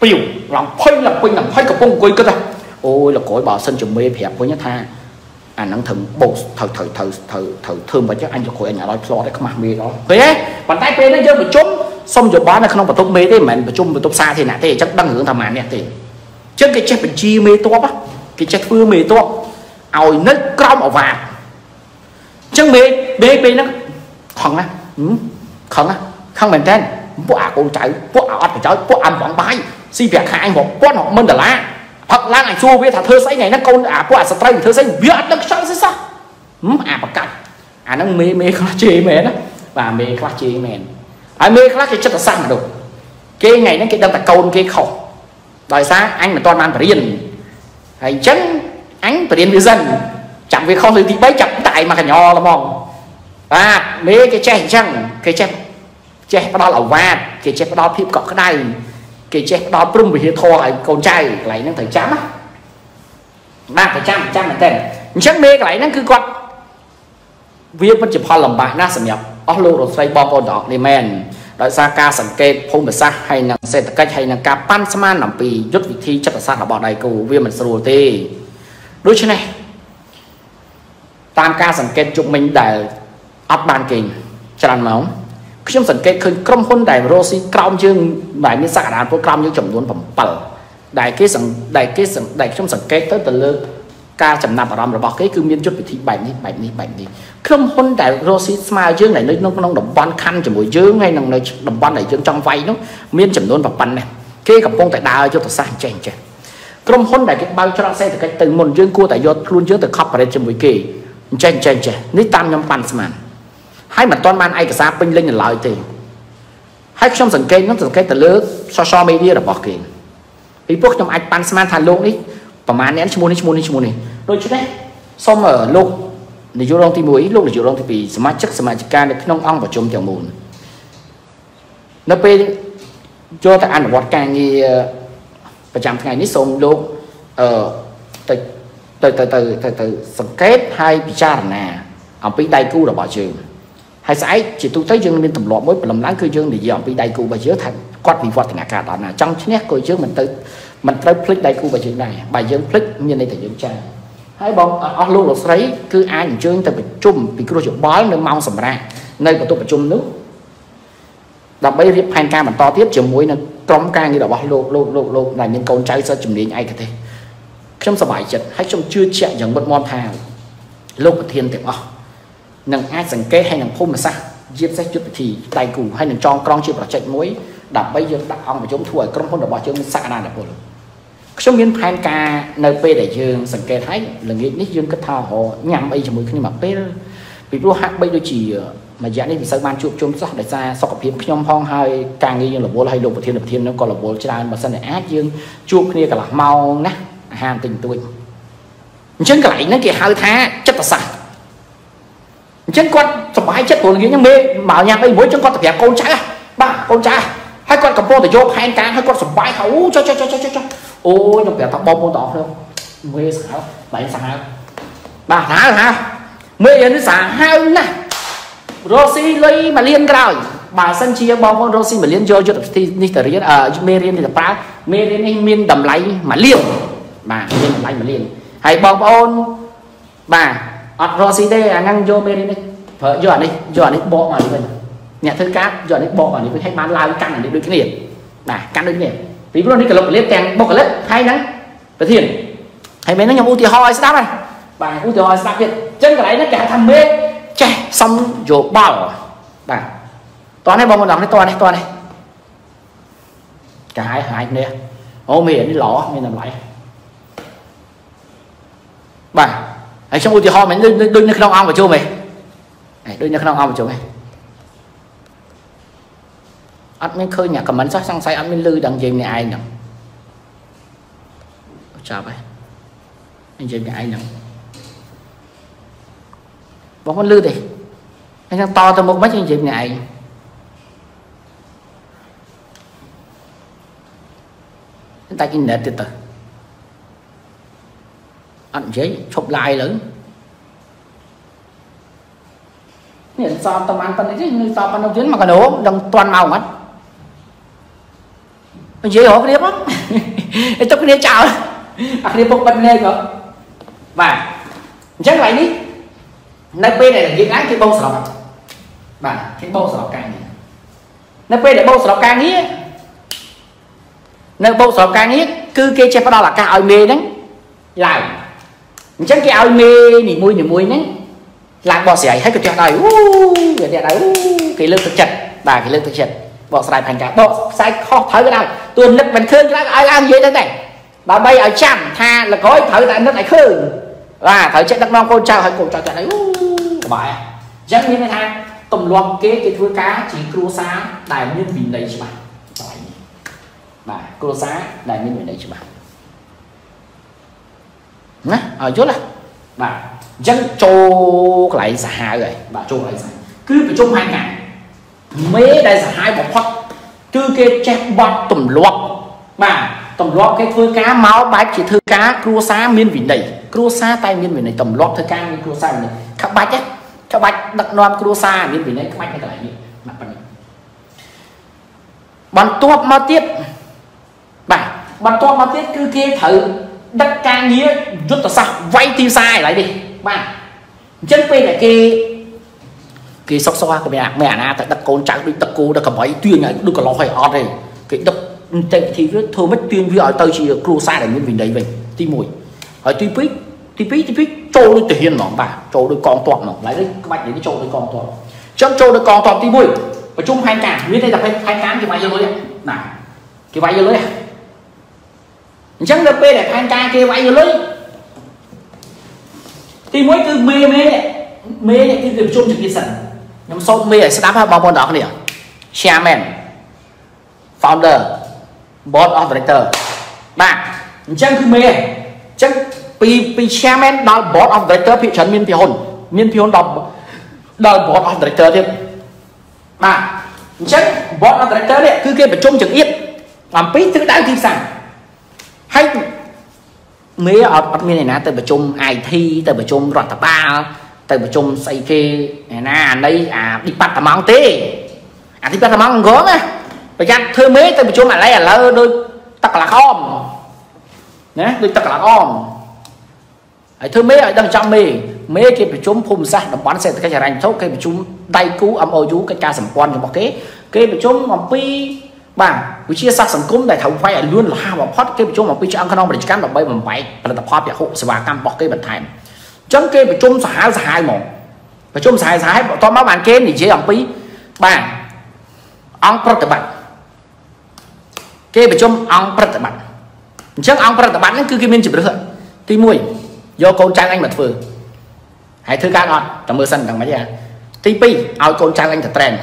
ពីវឡំភ័យឡំពេញឡំភ័យកំពុងអង្គុយគិតអូយលោកក្រោយបើសិនជាមេប្រាប់វិញថាអានឹងធ្វើបោកត្រូវត្រូវត្រូវត្រូវត្រូវធ្វើមិនចឹងអញក៏គួរអញឲ្យផ្លត់ឯខ្មាស់មេដល់ឃើញទេប៉ុន្តែពេលនេះយើងប្រជុំសុំយោបល់នៅក្នុងបន្ទប់មេទេមិនមែនប្រជុំបន្ទប់សាធារណៈទេចឹងដឹងរឿងថាម៉ានេះទេចឹងគេចេះបញ្ជាមេតបគេចេះធ្វើមេតបឲ្យនៅក្រោមអវាទចឹងមេមេពេលហ្នឹងខឹងណាខឹងណាខឹងមែនតើពួកអាកូនចៅពួកអត់ប្រយោជន៍ពួកអត់បងបាយស៊ីប្រាក់ខែអញរាប់ពាន់រាប់ម៉ឺនដុល្លារផឹកឡើងឲ្យសួរវាថាធ្វើស្អីថ្ងៃហ្នឹងកូនអាពួកអាសត្រូវធ្វើស្អីវាអត់ដឹងខ្យល់ស្អីសោះអាបកាច់អាហ្នឹងមេមេខ្លះជេរមែនណាបាទមេខ្លះជេរមែនហើយមេខ្លះគេចិត្តសាស្ត្រមនុស្សគេថ្ងៃហ្នឹងគេដឹងតែកូនគេខុសដោយសារអញមិនទាន់បានបរៀនហើយអញ្ចឹងអញបរៀនវាសិនចាំវាខុសលើទីបីចាប់តែមកកញ្ញល់ហ្មងបាទមេគេចេះអញ្ចឹងគេចេះចេះផ្ដល់អវាទគេចេះផ្ដល់ភាពកក់ក្ដៅគេចេះដល់ព្រំវិហារធរឲ្យកូនចៅកន្លែងហ្នឹងត្រូវចាំណាបាទប្រចាំចាំមែនតើអញ្ចឹងមេកន្លែងហ្នឹងគឺគាត់វាពិតជាផលលំបាកណាស់សម្រាប់អស់លោករស្មីបងប្អូនទាំងអស់នេះមែន ដោយសារការសង្កេតភូមិសាស្ត្រហើយនិងសេដ្ឋកិច្ចហើយនិងការប៉ាន់ស្មានអំពីយុទ្ធវិធីចិត្តសាស្ត្ររបស់ដៃគូវាមិនស្រួលទេដូច្នេះតាមការសង្កេតជុំមិញដែលអត់បានគេច្រើនម៉ោងខ្ញុំសង្កេតឃើញក្រុមហ៊ុនដែលរស់ស៊ីក្រោមយើងដែលមានសក្តានុពលក្រោមយើងចំនួនbảyដែលគេដែលគេដែលខ្ញុំសង្កេតទៅទៅលើការចំណាប់អារម្មណ៍របស់គេគឺមានយុទ្ធវិធីបែបនេះបែបនេះបែបនេះក្រុមហ៊ុនដែលរស់ស៊ីស្មើយើងដែលនៅក្នុងតំបន់ខណ្ឌជាមួយយើងហើយនឹងនៅតំបន់ដែលយើងចង់វាយនោះមានចំនួនប៉ុណ្ណេះគេកំពុងតែដើរយុទ្ធសាស្ត្រចេះចេះក្រុមហ៊ុនដែលគេបើកច្រកសេដ្ឋកិច្ចទៅមុនយើងគួរតែយកខ្លួនយើងទៅ collaborate ជាមួយគេចេះចេះចេះនេះតាមខ្ញុំប៉ាន់ស្មានហើយមិនទាន់បានឯកសារពេញលេញនៅឡើយទេហើយខ្ញុំសង្កេតនឹងសង្កេតទៅលើ social media របស់គេពីពួកខ្ញុំអាចប៉ាន់ស្មានថាលោកនេះប្រហែលអ្នកឈ្មោះនេះឈ្មោះនេះឈ្មោះនេះដូច្នេះសូមលោកនាយករងទីមួយលោកនាយករងទីពីរសមាជិកសមាជិកានៅក្នុងអង្គប្រជុំទាំងមូលនៅពេលចូលទៅអនុវត្តការងារប្រចាំថ្ងៃនេះសូមលោកអឺទៅទៅទៅទៅទៅសង្កេតហើយពិចារណាអំពីដៃគូរបស់យើងហើយស្អែកជាទូទៅយើងមានទម្លាប់មួយព្រលឹមឡើងគឺយើងនិយាយអំពីដៃគូរបស់យើងថាគាត់វិវឌ្ឍនាការដល់ណាចង់ឈ្នះក៏យើងមិនទៅមិនត្រូវភ្លេចដៃគូរបស់យើងដែរបើយើងភ្លេចមានន័យថាយើងចាស់ហើយបងអស់លោកលោកស្រីគឺអាចអញ្ជើញទៅប្រជុំពីគ្រោះយោបល់នៅម៉ោងសម្រាប់នៅបន្ទប់ប្រជុំនោះដើម្បីរៀបផែនការបន្តទៀតជាមួយនឹងក្រុមការងាររបស់លោកលោកលោកលោកដែលមានកូនចៅសិស្សជំនាញឯកទេសខ្ញុំសប្បាយចិត្តហើយខ្ញុំជឿជាក់យ៉ាងមុតមមថាលោកប្រធានទាំងអស់នឹងអាចសង្កេតហើយនឹងភូមិសាស្ត្រជាពិសេសយុទ្ធវិធីដៃគូហើយនឹងចងក្រងជា project មួយដើម្បីយើងដាក់អង្គប្រជុំធ្វើឲ្យក្រុមហ៊ុនរបស់យើងមានសក្តានុពលខ្ញុំមានផែនការនៅពេលដែលយើងសង្កេតហើយល្ងាចនេះយើងគិតថាហោញ៉ាំអីជាមួយគ្នាមកពេលពីព្រោះហាក់បីដូចជាមួយរយៈនេះមិនសូវបានជួបជុំសោះដោយសារសុខភាពខ្ញុំផងហើយការងារយើងរវល់ហើយលោកប្រធានប្រធាននឹងក៏រវល់ច្រើនបើមិនតែអាចយើងជួបគ្នាកន្លះម៉ោងណាអាហារតិចតួចអញ្ចឹងកន្លែងហ្នឹងគេហៅថាចិត្តសាស្ត្រអញ្ចឹងគាត់សុបាយចិត្តព្រោះល្ងាចហ្នឹងមេមកញ៉ាំអីមួយអញ្ចឹងគាត់ទៅប្រាប់កូនចៅបាទកូនចៅហើយគាត់កំពុងតែយកផែនការហើយគាត់សុបាយអូចុះចុះចុះចុះអូយខ្ញុំប្រាប់ថាបងប្អូនទាំងអស់ខ្ញុំមើលសាហាវបែរសាហាវបាទសាហាវហាមើលយ៉ាងនេះសាហាវណាស់រស់ស៊ីលុយមួយលានក្រោយបើសិនជាបងប្អូនរស់ស៊ីមួយលានយកយុទ្ធវិធីនេះទៅរៀនអឺមេរៀននេះទៅប្រើមេរៀននេះមានតម្លៃមួយលានបាទមានតម្លៃមួយលានហើយបងប្អូនបាទអត់រស់ស៊ីទេអាហ្នឹងយកមេរៀននេះប្រើយកអានេះយកអានេះបកមកនេះវិញអ្នកធ្វើការយកអានេះបកអានេះវិញឲ្យបានឡើងកាន់អានេះដូចគ្នាបាទកាន់ដូចគ្នាពីព្រោះនេះកលុកលៀបទាំងបុគ្គលិកហើយហ្នឹងប្រធានហើយមែនហ្នឹងខ្ញុំឧទាហរណ៍ឲ្យស្ដាប់ហើយបាទឧទាហរណ៍ស្ដាប់ទៀតអញ្ចឹងកន្លែងហ្នឹងគេហៅថាមេចេះសំយោបល់បាទតោះនេះបងប្អូនទាំងនេះតោះនេះតោះនេះកាយហាយនេះអូមេនេះល្អមានតម្លៃបាទហើយខ្ញុំឧទាហរណ៍មែនដូចនៅក្នុងអង្គប្រជុំហ៎ដូចនៅក្នុងអង្គប្រជុំហ៎អត់មានឃើញអា comment សោះសង្ស័យអត់មានលឺដល់និយាយម្នាក់ឯងហ្នឹងចាប់ហើយនិយាយម្នាក់ឯងហ្នឹងបងមិនលឺទេអញ្ចឹងតទៅមុខមិននិយាយម្នាក់ឯងតែគេណែតទៀតទៅអត់និយាយឈប់ឡាយលើនេះសតតាមប៉ុណ្្នេះនេះសតប៉ុណ្្នោះទៀតមកកណោដឹងតាន់មកអត់និយាយរករៀបហ្នឹងទៅគ្នាចោលអាគ្នាពុកបិទនេះក៏បាទអញ្ចឹងថ្ងៃនេះនៅពេលដែលនិយាយឯងគេបោកស្របបាទគេបោកស្របការងារនៅពេលដែលបោកស្របការងារនៅបោកស្របការងារគឺគេចេះផ្ដល់ឱកាសឲ្យមេហ្នឹងឡើងអញ្ចឹងគេឲ្យមេនីមួយនីមួយហ្នឹងឡើងបោះស្រាយហើយក៏ចេះដែរអូវាអ្នកដែរគេលើកទឹកចិត្តបាទគេលើកទឹកចិត្តបកស្រាយផែនការបកផ្សាយខុសត្រូវក៏ដោយទួនិតមិនឃើញឡើងឲ្យឡើងនិយាយទៅដែរដើម្បីឲ្យចាំថាលក្រោយត្រូវតែនិតឲ្យឃើញបាទត្រូវចេះដឹកនាំកូនចៅឲ្យកូនចៅចេះដែរអូក្បែរអញ្ចឹងមានន័យថាទម្លាប់គេគេធ្វើការជាគ្រួសារដែលមានវិន័យច្បាស់បាទគ្រួសារដែលមានវិន័យច្បាស់ណាឲ្យយល់ណាបាទអញ្ចឹងចូលកន្លែងសាហាវហើយបាទចូលកន្លែងសាហាវគឺប្រជុំហែងការមេដែលសាហាវបំផុតគឺគេចេះបត់ទម្លាប់បាទទម្លាប់គេធ្វើការមកបែបជាធ្វើការគ្រួសារមានវិន័យគ្រួសារតែមានវិន័យទម្លាប់ធ្វើការមានគ្រួសារនេះក្បាច់ក្បាច់ដឹកនាំគ្រួសារមានវិន័យក្បាច់នៅកន្លែងនេះមកប៉ុណ្ណឹង Bạn tốt mà tiết Bạn Bạn tốt mà tiết cứ kia thử đất ca nghĩa rút tỏa sạc vay tiêu sai lại đi bạn chân quay lại kia kia sóc xoa của mẹ mẹ nà tại đất con chẳng đi đất cô đã cầm ấy tuyên này đừng có lo hỏi ọt này cái đất tệ thì thôi mất tuyên với ở tây chỉ là cua sai là những mình đấy mình ti mùi ở ti pít ti pít ti pít trôi tự nhiên nó bà trôi được con toàn nó lại đấy các bạn những cái trôi được con toàn trong trôi được con toàn ti mùi và chung hai cả biết đây là hai cán cái máy vô lưới này cái máy vô lưới chẳng được bê để anh trai kia vay vô lưới thì mới cứ mê mê mê cái việc chung thì cái sẵn nhưng sau mê là sẽ đáp hai bao con đó này chairman founder board of director bạn chẳng cứ mê chắc vì chairman đó board of director thị trấn miền Phi Hồn miền Phi Hồn đó đó board of director thêm mà chắc board of director đấy cứ kia phải chung trực tiếp làm phí thứ đáng thì sẵn hay mấy ở bên này nè từ bờ chung ai thi từ bờ chung rọt tập ba từ bờ chung xây kia nè đây à đi bắt tập móng tí à đi bắt tập móng gớm á bây giờ thưa mấy từ bờ chung mà lấy à lơ đôi tắc là om nè đôi tắc là om ấy thưa mấy ở đằng trong mình mấy kia bờ chung phun ra đập bắn xe cái nhà anh thốt kia bờ chung tay cú âm ô chú cái ca sẩm quan cho một cái kia bờ chung mà pi bà với chia sẻ sản cúng đại thống quay luôn là hào phót cái chung một cái chữ ăn không để cán đọc bay bằng máy và tập hợp hộ sẽ vào cam bọc cái bản thành trong kia phải chung xả ra hai mỏ và chung xài xài bọn to máu bàn kia thì chế làm phí bà ông pro tập bạn kia phải chung ông pro tập bạn trước ông pro tập bạn cứ kia mình chụp được thì mùi do con trai anh mật vừa hãy thứ ca ngọt tầm mưa xanh đằng máy ra tê pê ao con trai anh thật trend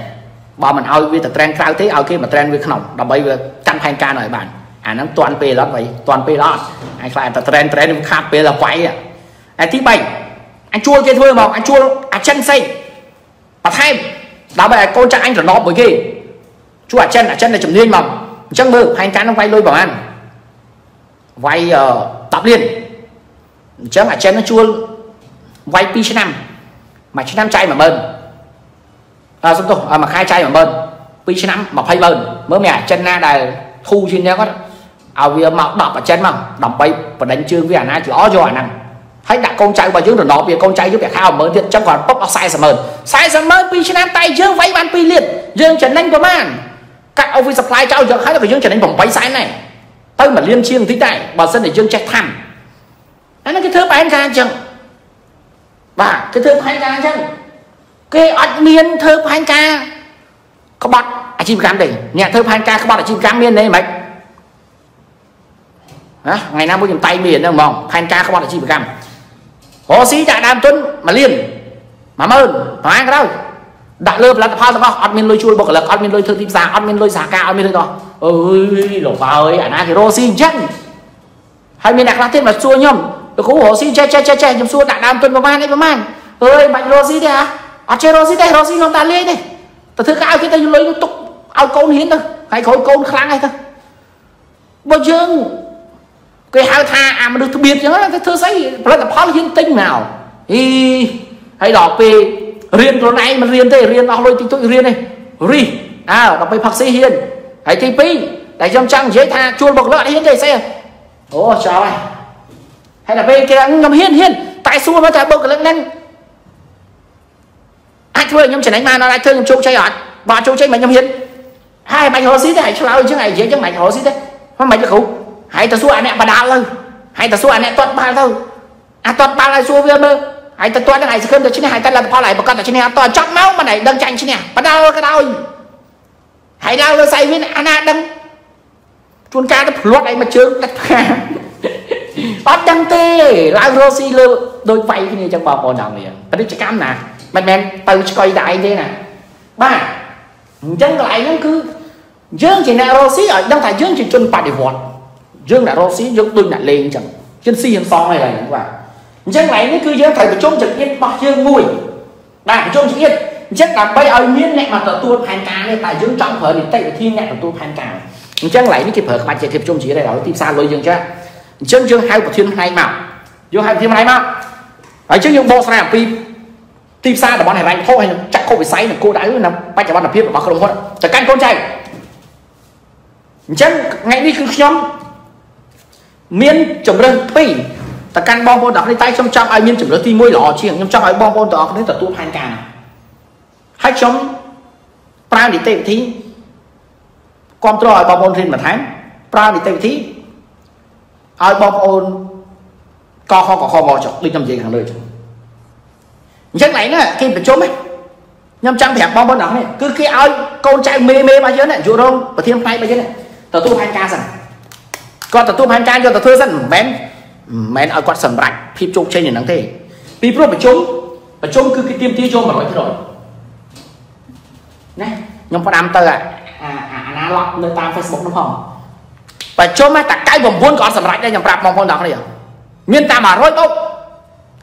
bà mình ao với tập trend cao thế ao kia mà trend với khổng đập bay về trăm hai ca này bạn à nó toàn p lót vậy toàn p lót anh phải tập trend trend khác p là quay à anh thứ bảy anh chua kia thôi mà anh chua à chân say và thay đó về con trai anh rồi nó với kia chua à chân à chân là chấm liên mà chân mơ hai ca nó quay lôi bảo ăn quay ở uh, tập liên chân à chân nó chua quay pi chín năm mà chín năm trai mà mơn à xong rồi à, mà khai trai mà bơn pi chín năm mà phay bơn mới mẹ chân na đài thu trên nhau có à vì mọc đọc ở chân mà đọc bay và đánh chương với anh chỉ ó cho anh thấy đặt con trai và trước rồi nó vì con trai giúp mẹ khao mới điện trong còn bóc nó sai sầm ơn sai sầm ơn pi chín năm tay dương vay ban pi liệt dương trần anh của man các ông vi supply trao cho khá là cái dương trần anh vòng vay sai này tôi mà liên chiên thế này bà dân để dương trạch thẳng anh nói cái thứ bán ra chừng và cái thứ bán ra chừng cái ăn miên thơ phan ca các bạn à chim cam đỉnh nhà thơ phan ca các bạn là chim cam miên đấy mấy à, ngày nào mới dùng tay miền đâu mong phan ca các bạn là chim cam có sĩ đại nam tuấn mà liền mà mơn mà ăn cái đâu đại lơ là pha sao ăn miên lôi chui bọc là ăn miên lôi thơ tim già ăn miên lôi già ca ăn miên lôi đó ơi lổ vào ấy anh à, thì rosin chắc hay miên đặc la thiên mà xua nhom được cố hồ sĩ che che che che nhom xua đại nam tuấn mà man đấy mà man ơi bạch rosin đấy à ở trên Rosi đây Rosi không ta lấy đây, ta thứ cao cái ta lấy nó tục ao côn hiến thôi, hay khối côn kháng hay thôi, bao nhiêu cái hao tha à mà được biệt nhớ là cái thứ giấy là tập pháo hiến tinh nào, hi hay đọc về riêng chỗ này mà riêng thế riêng ao lôi tinh tôi riêng này, ri à đọc về bác sĩ hiến, hay tê pê, đại trong trăng dễ tha chuột bọc lợn hiến đây xe, ô trời, hay là về cái ngầm hiến hiến, tại xua nó trả bọc lợn lên anh thôi nhưng chẳng đánh mà nó lại thương chung chơi ọt bỏ chung chơi mà nhâm hiến hai bánh hồ xí thế hãy cho lão chứ này dễ chứ bánh hồ xí thế không mày được không hãy ta xua anh em bà đào thôi hãy ta xua anh em toàn ba thôi à toàn ba lại xua với mơ hãy ta toàn này sẽ không được chứ này hãy ta làm phao lại một con ở trên này toàn trong máu mà này đâm tranh chứ này bà đau cái đau hãy lao nó say với anh đâm chuôn ca nó lót này mà chướng đặt bắt đăng tê lao rosi lơ đôi vay cái này chẳng bao con nào liền ta đi chơi cam nè mình em từ coi đại thế nè ba chân lại nó cứ dương chỉ nào rosi ở đâu phải dương chỉ chân bạt để vọt dương là rosi dương đừng đặt lên chẳng chân si chân song này là những quả chân lại nó cứ dương thầy phải trông trực yên bạc dương mùi bạn trông trực yên chắc là bây ở miếng này mà tự tuôn hành cá này tại dương trong phở thì tay phải thiên nhẹ tự tuôn hành cá chân lại nó kịp phở bạn chỉ kịp trông chỉ đây đó tìm xa lối dương chưa chân dương hai của thiên hai màu dương hai thiên hai màu ở trước dương bò sao tìm xa là bọn này anh thôi chắc không phải say là cô đã nằm bay chạy bắt là biết là không hết. Chẳng can con trai chẳng ngày đi cứ nhóm miên chấm đơn pì ta can bom bom đó đi tay trong trong ai miên chấm đơn thì môi lọ chiềng trong trong ai bom bom đó đến tận tu hành càng hai trong pra đi tệ thì con trò bom bom trên mặt tháng pra đi tệ thì ai bom bom co kho có kho bò chọc đi làm gì hàng đời chắc này nè khi phải chốt ấy nhâm trăm thẻ bom bom đó này cứ khi ai con trai mê mê bao nhiêu này chủ đông và thiên tay bao nhiêu này tờ tu hai ca rằng còn tờ tu hai ca cho tờ thưa dân mén mén ở quạt sầm bạch phim chụp trên nền nắng thế phim pro phải chốt và chốt cứ cái tiêm tia chốt mà nói thế rồi nè nhâm có đam tờ à à à na lọt nơi ta Facebook đúng không và chốt mà tạt cái vòng vuông có sầm bạch đây nhầm rạp mong con đó này miền ta mà rối bốc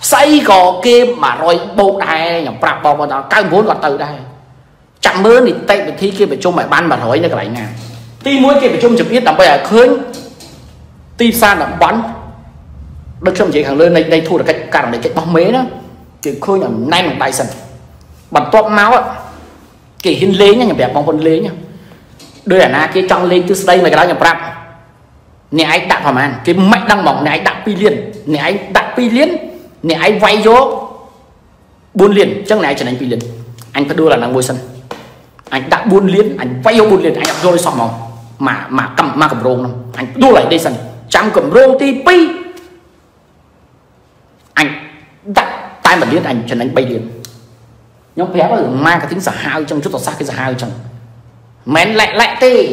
xây gò kim mà rối bốc đài nhầm rạp bò đó cái vốn còn từ đây chẳng mơ thì tay bị thi kia bị chung mày ban mà hỏi như cái này nè ti mũi kia bị chung chụp biết là bây giờ khơi ti xa là bắn được trong chị hàng lên đây đây thu được cái cản để cái bóng mế đó thì khơi nhầm nay bằng tay sần bằng toát máu á kỳ hiên lế nha nhầm đẹp bóng con lế nha đưa là cái trong lên từ đây mày cái đó nhầm rạp nè anh đặt vào màn cái mạnh đang mỏng này anh đặt pi liền nè anh đặt pi liền nè anh vay vô buôn liền chắc này trở thành pi liền anh phải đưa là đang ngồi sân anh đặt buôn liền anh vay vô buôn liền anh đặt vô xong màu mà mà cầm mà cầm rôn anh đưa lại đây sân trăm cầm rôn ti pi anh đặt tay mà liền anh trở thành bay liền nhóm bé là mang cái tính giả hao trong chút tỏ xa cái giả hao trong mén lẹ lẹ tê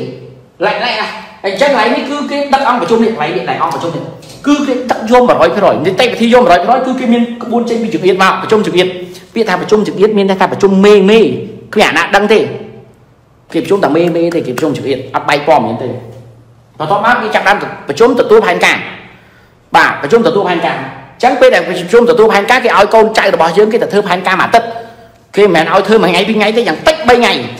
lẹ lẹ anh chắc lấy cứ cái đặt ong vào trong điện lấy điện này ong vào trong điện cứ cái đặt vô mà nói cái rồi nên tay phải thi vô mà nói cứ cái miên buôn trên bị trực yên vào trong trực yên bị thà vào trong trực yên miên thà vào trong mê mê cái nhà đăng thế kịp trong tầng mê mê thì kịp trong trực yên áp bay bom miên thế và thoát mát đi chặt đan và trong tận tu hành cả bà và trong tận tu hành cả chẳng bên này và trong tận tu hành cả cái áo con chạy được bao nhiêu cái tận thơ hành ca mà tất khi mà áo thơ mà ngày đi ngày thế chẳng tách bay ngày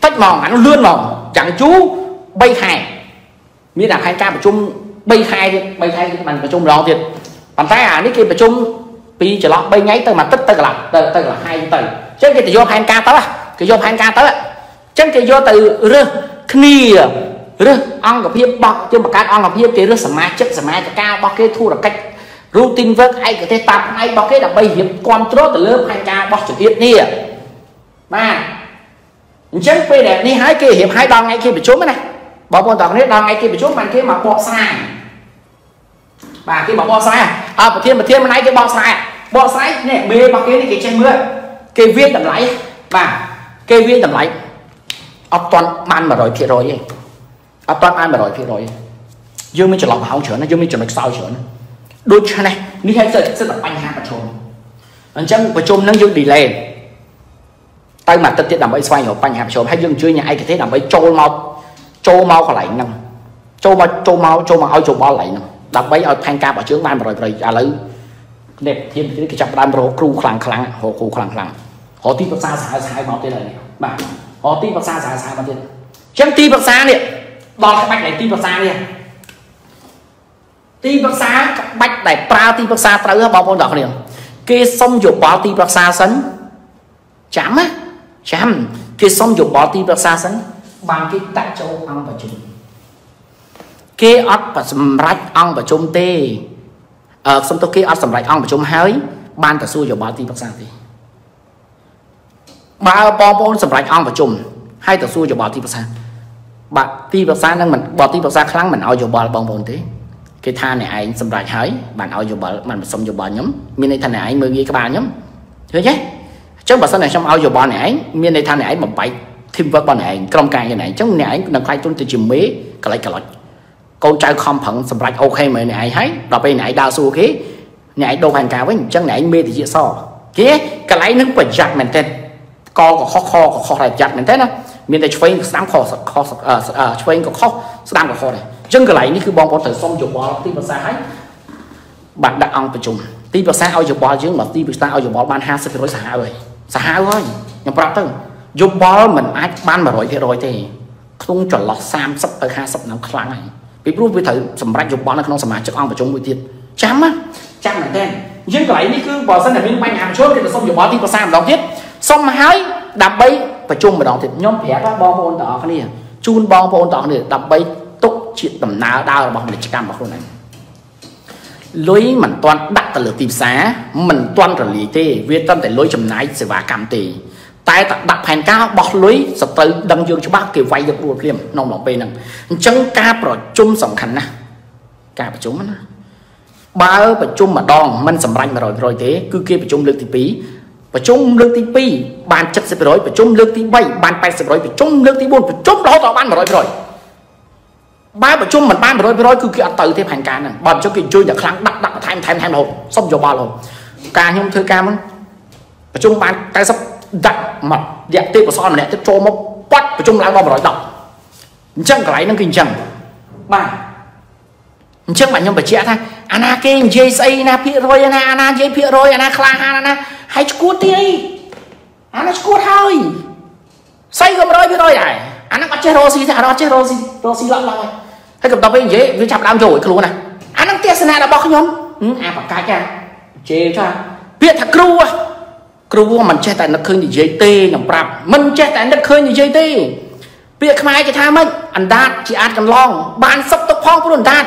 tách mòn hắn lươn mòn chẳng chú bay hài miễn là hai ca mà chung bay hai bay hai mình mà chung lo thiệt bàn tay à nếu kia mà chung pi chỉ lo bay nháy từ mà tích từ là từ từ là hai từ chứ cái từ vô hai ca tới cái vô hai ca tới chứ cái vô từ rơ khnì rơ ăn gặp hiệp bọc chứ mà cái ăn gặp hiệp cái rơ sầm mai chất sầm mai cao bọc cái thu được cách routine work ai cái thế tập ai bọc cái là bay hiệp control từ lớp hai ca bọc trực tiếp nè ba chứ bây giờ đi hai kia hiệp hai đòn ngay kia mà chung này bảo con tàu hết đang ngay kia một chút màn kia mà bọ sai bà kia bảo bọ sai à một thiên một thiên mà nay cái bọ sai bọ sai nè bê bọc kia này cái trên mưa cái viên tầm lãi bà cái viên tầm lãi ốc toàn man mà rồi kia rồi ốc toàn man mà rồi kia rồi dương mới trở lòng háo chữa nó dương mới trở lực sao chữa nó đôi chân này như thế giờ sẽ tập anh ha và chôm anh chăng và chôm nâng dương đi lên tay mà tất tiện làm bấy xoay hộp anh hạp chôm hay dương chưa nhà ai thì thế làm bấy trôi mọc châu mau còn lại nè châu mau châu mau châu mau châu mau lại nè đặc biệt ở thanh ca bảo chướng ban rồi rồi à lấy đẹp thêm cái cái chập đan rồi kêu khlang khlang họ kêu khlang khlang họ ti bậc xa xa xa máu thế này mà họ ti bậc xa xa xa máu thế chẳng ti bậc xa nè đo cái bạch này ti bậc xa nè ti bậc xa bạch này pra ti bậc xa tới bao con đỏ nè kia xong dục bảo ti bậc xa sấn chấm á chấm kia xong dục bảo ti bậc xa sấn bằng cái tại châu ăn và chung kia ớt và sầm rách ăn và chung tê ở xong tôi kia ớt sầm rách ăn và chung hới ban cả xui vào bao ti bác sang tê ba bom bom sầm rách ăn và chung hai cả xui vào bao ti bác sang bạn ti bác sang đang mình bao ti bác sang kháng mình ao vào bao bom bom tê cái than này anh sầm rách hới bạn ao vào bao mình xong vào bao nhóm miền này than này anh mới ghi các bạn nhóm thế chứ chứ bà sau này xong ao vào bao này anh miền này than này anh bấm bảy thêm vợ bọn này trong cài như này trong này là khai trong từ chìm mế cả lại cả lại con trai không phận sầm rạch ok mà này thấy đọc bên này đa số khí này đồ hàng cá với chân này mê thì dễ so kia cả lấy nước quần giặt mình tên co có khó khó có khó là giặt mình thế đó mình để chơi sáng khó khó chơi có khó sáng có khó này chân cái này như cứ bom có thể xong chụp bò tí bữa sáng ấy bạn đặt ăn phải chung tí bữa sáng ao chụp bò chứ mà tí bữa sáng ao chụp bò ban ha sẽ phải xả rồi xả thôi nhầm bạc thôi dù bó mình ai ban mà rồi thì rồi thì không chuẩn lọt sam sắp tới hai sắp năm kháng này vì lúc với thử sầm rách dục bó nó không sầm mà chắc ông và chúng buổi tiệc chám á chám là tên nhưng cái này cứ bỏ sân là bên banh hàng chốt thì là xong dục bó thì có sam đó biết xong hái đập bay và chung mà đó thì nhóm thẻ các bom bồn đỏ cái này chun bom bồn đỏ này đập bay chuyện tầm nào đau bằng lịch cam bằng này lối mình toàn đặt từ lửa tìm xá mình toàn trở lý thế viết tâm tại lối chầm nái sẽ và cảm tỷ tại đặt hành cao bọc lưới sập tới đâm dương cho bác kêu vay được ruột liềm nông lỏng bên nè chân ca rồi chung sòng khẩn nè ca và chúng ba và chung mà đòn mình sầm ranh mà rồi rồi thế cứ kia và chung lực thì phí và chung lực thì phí bàn chất sẽ rồi và chung lực thì bay bàn bay sẽ rồi và chung lực thì buồn và chung đó tỏ ban mà rồi rồi ba và chung mình ban rồi rồi cứ kia tự thêm hành cá nè bàn cho kiện chui nhà kháng đặt đặt thay thay thay đồ xong rồi ba rồi ca nhưng thưa ca mấn và chung ban tay sắp đặt mặt đẹp tê của son này tiếp cho một quát và chung lại vào rồi đọc chân cái nó kinh chẳng ba chân bạn nhầm bà trẻ thay ana kim jay na pia rồi ana ana jay pia rồi ana klang ana hay cút đi ana cút thôi say gầm rồi pia rồi này ana bắt chơi rosi thế đó chơi rosi rosi lắm lắm hay cầm tao bên dễ với chạm đam rồi cái lúa này ana tia sen là bóc nhóm à bằng cái cha chơi cho pia thật cru à cru mà mình chơi tại nó khơi như dây tê nằm bạp mình chơi tại nó khơi như dây tê pia khai cái tham mình anh đạt chị ăn cầm long bàn sắp tóc phong của anh đạt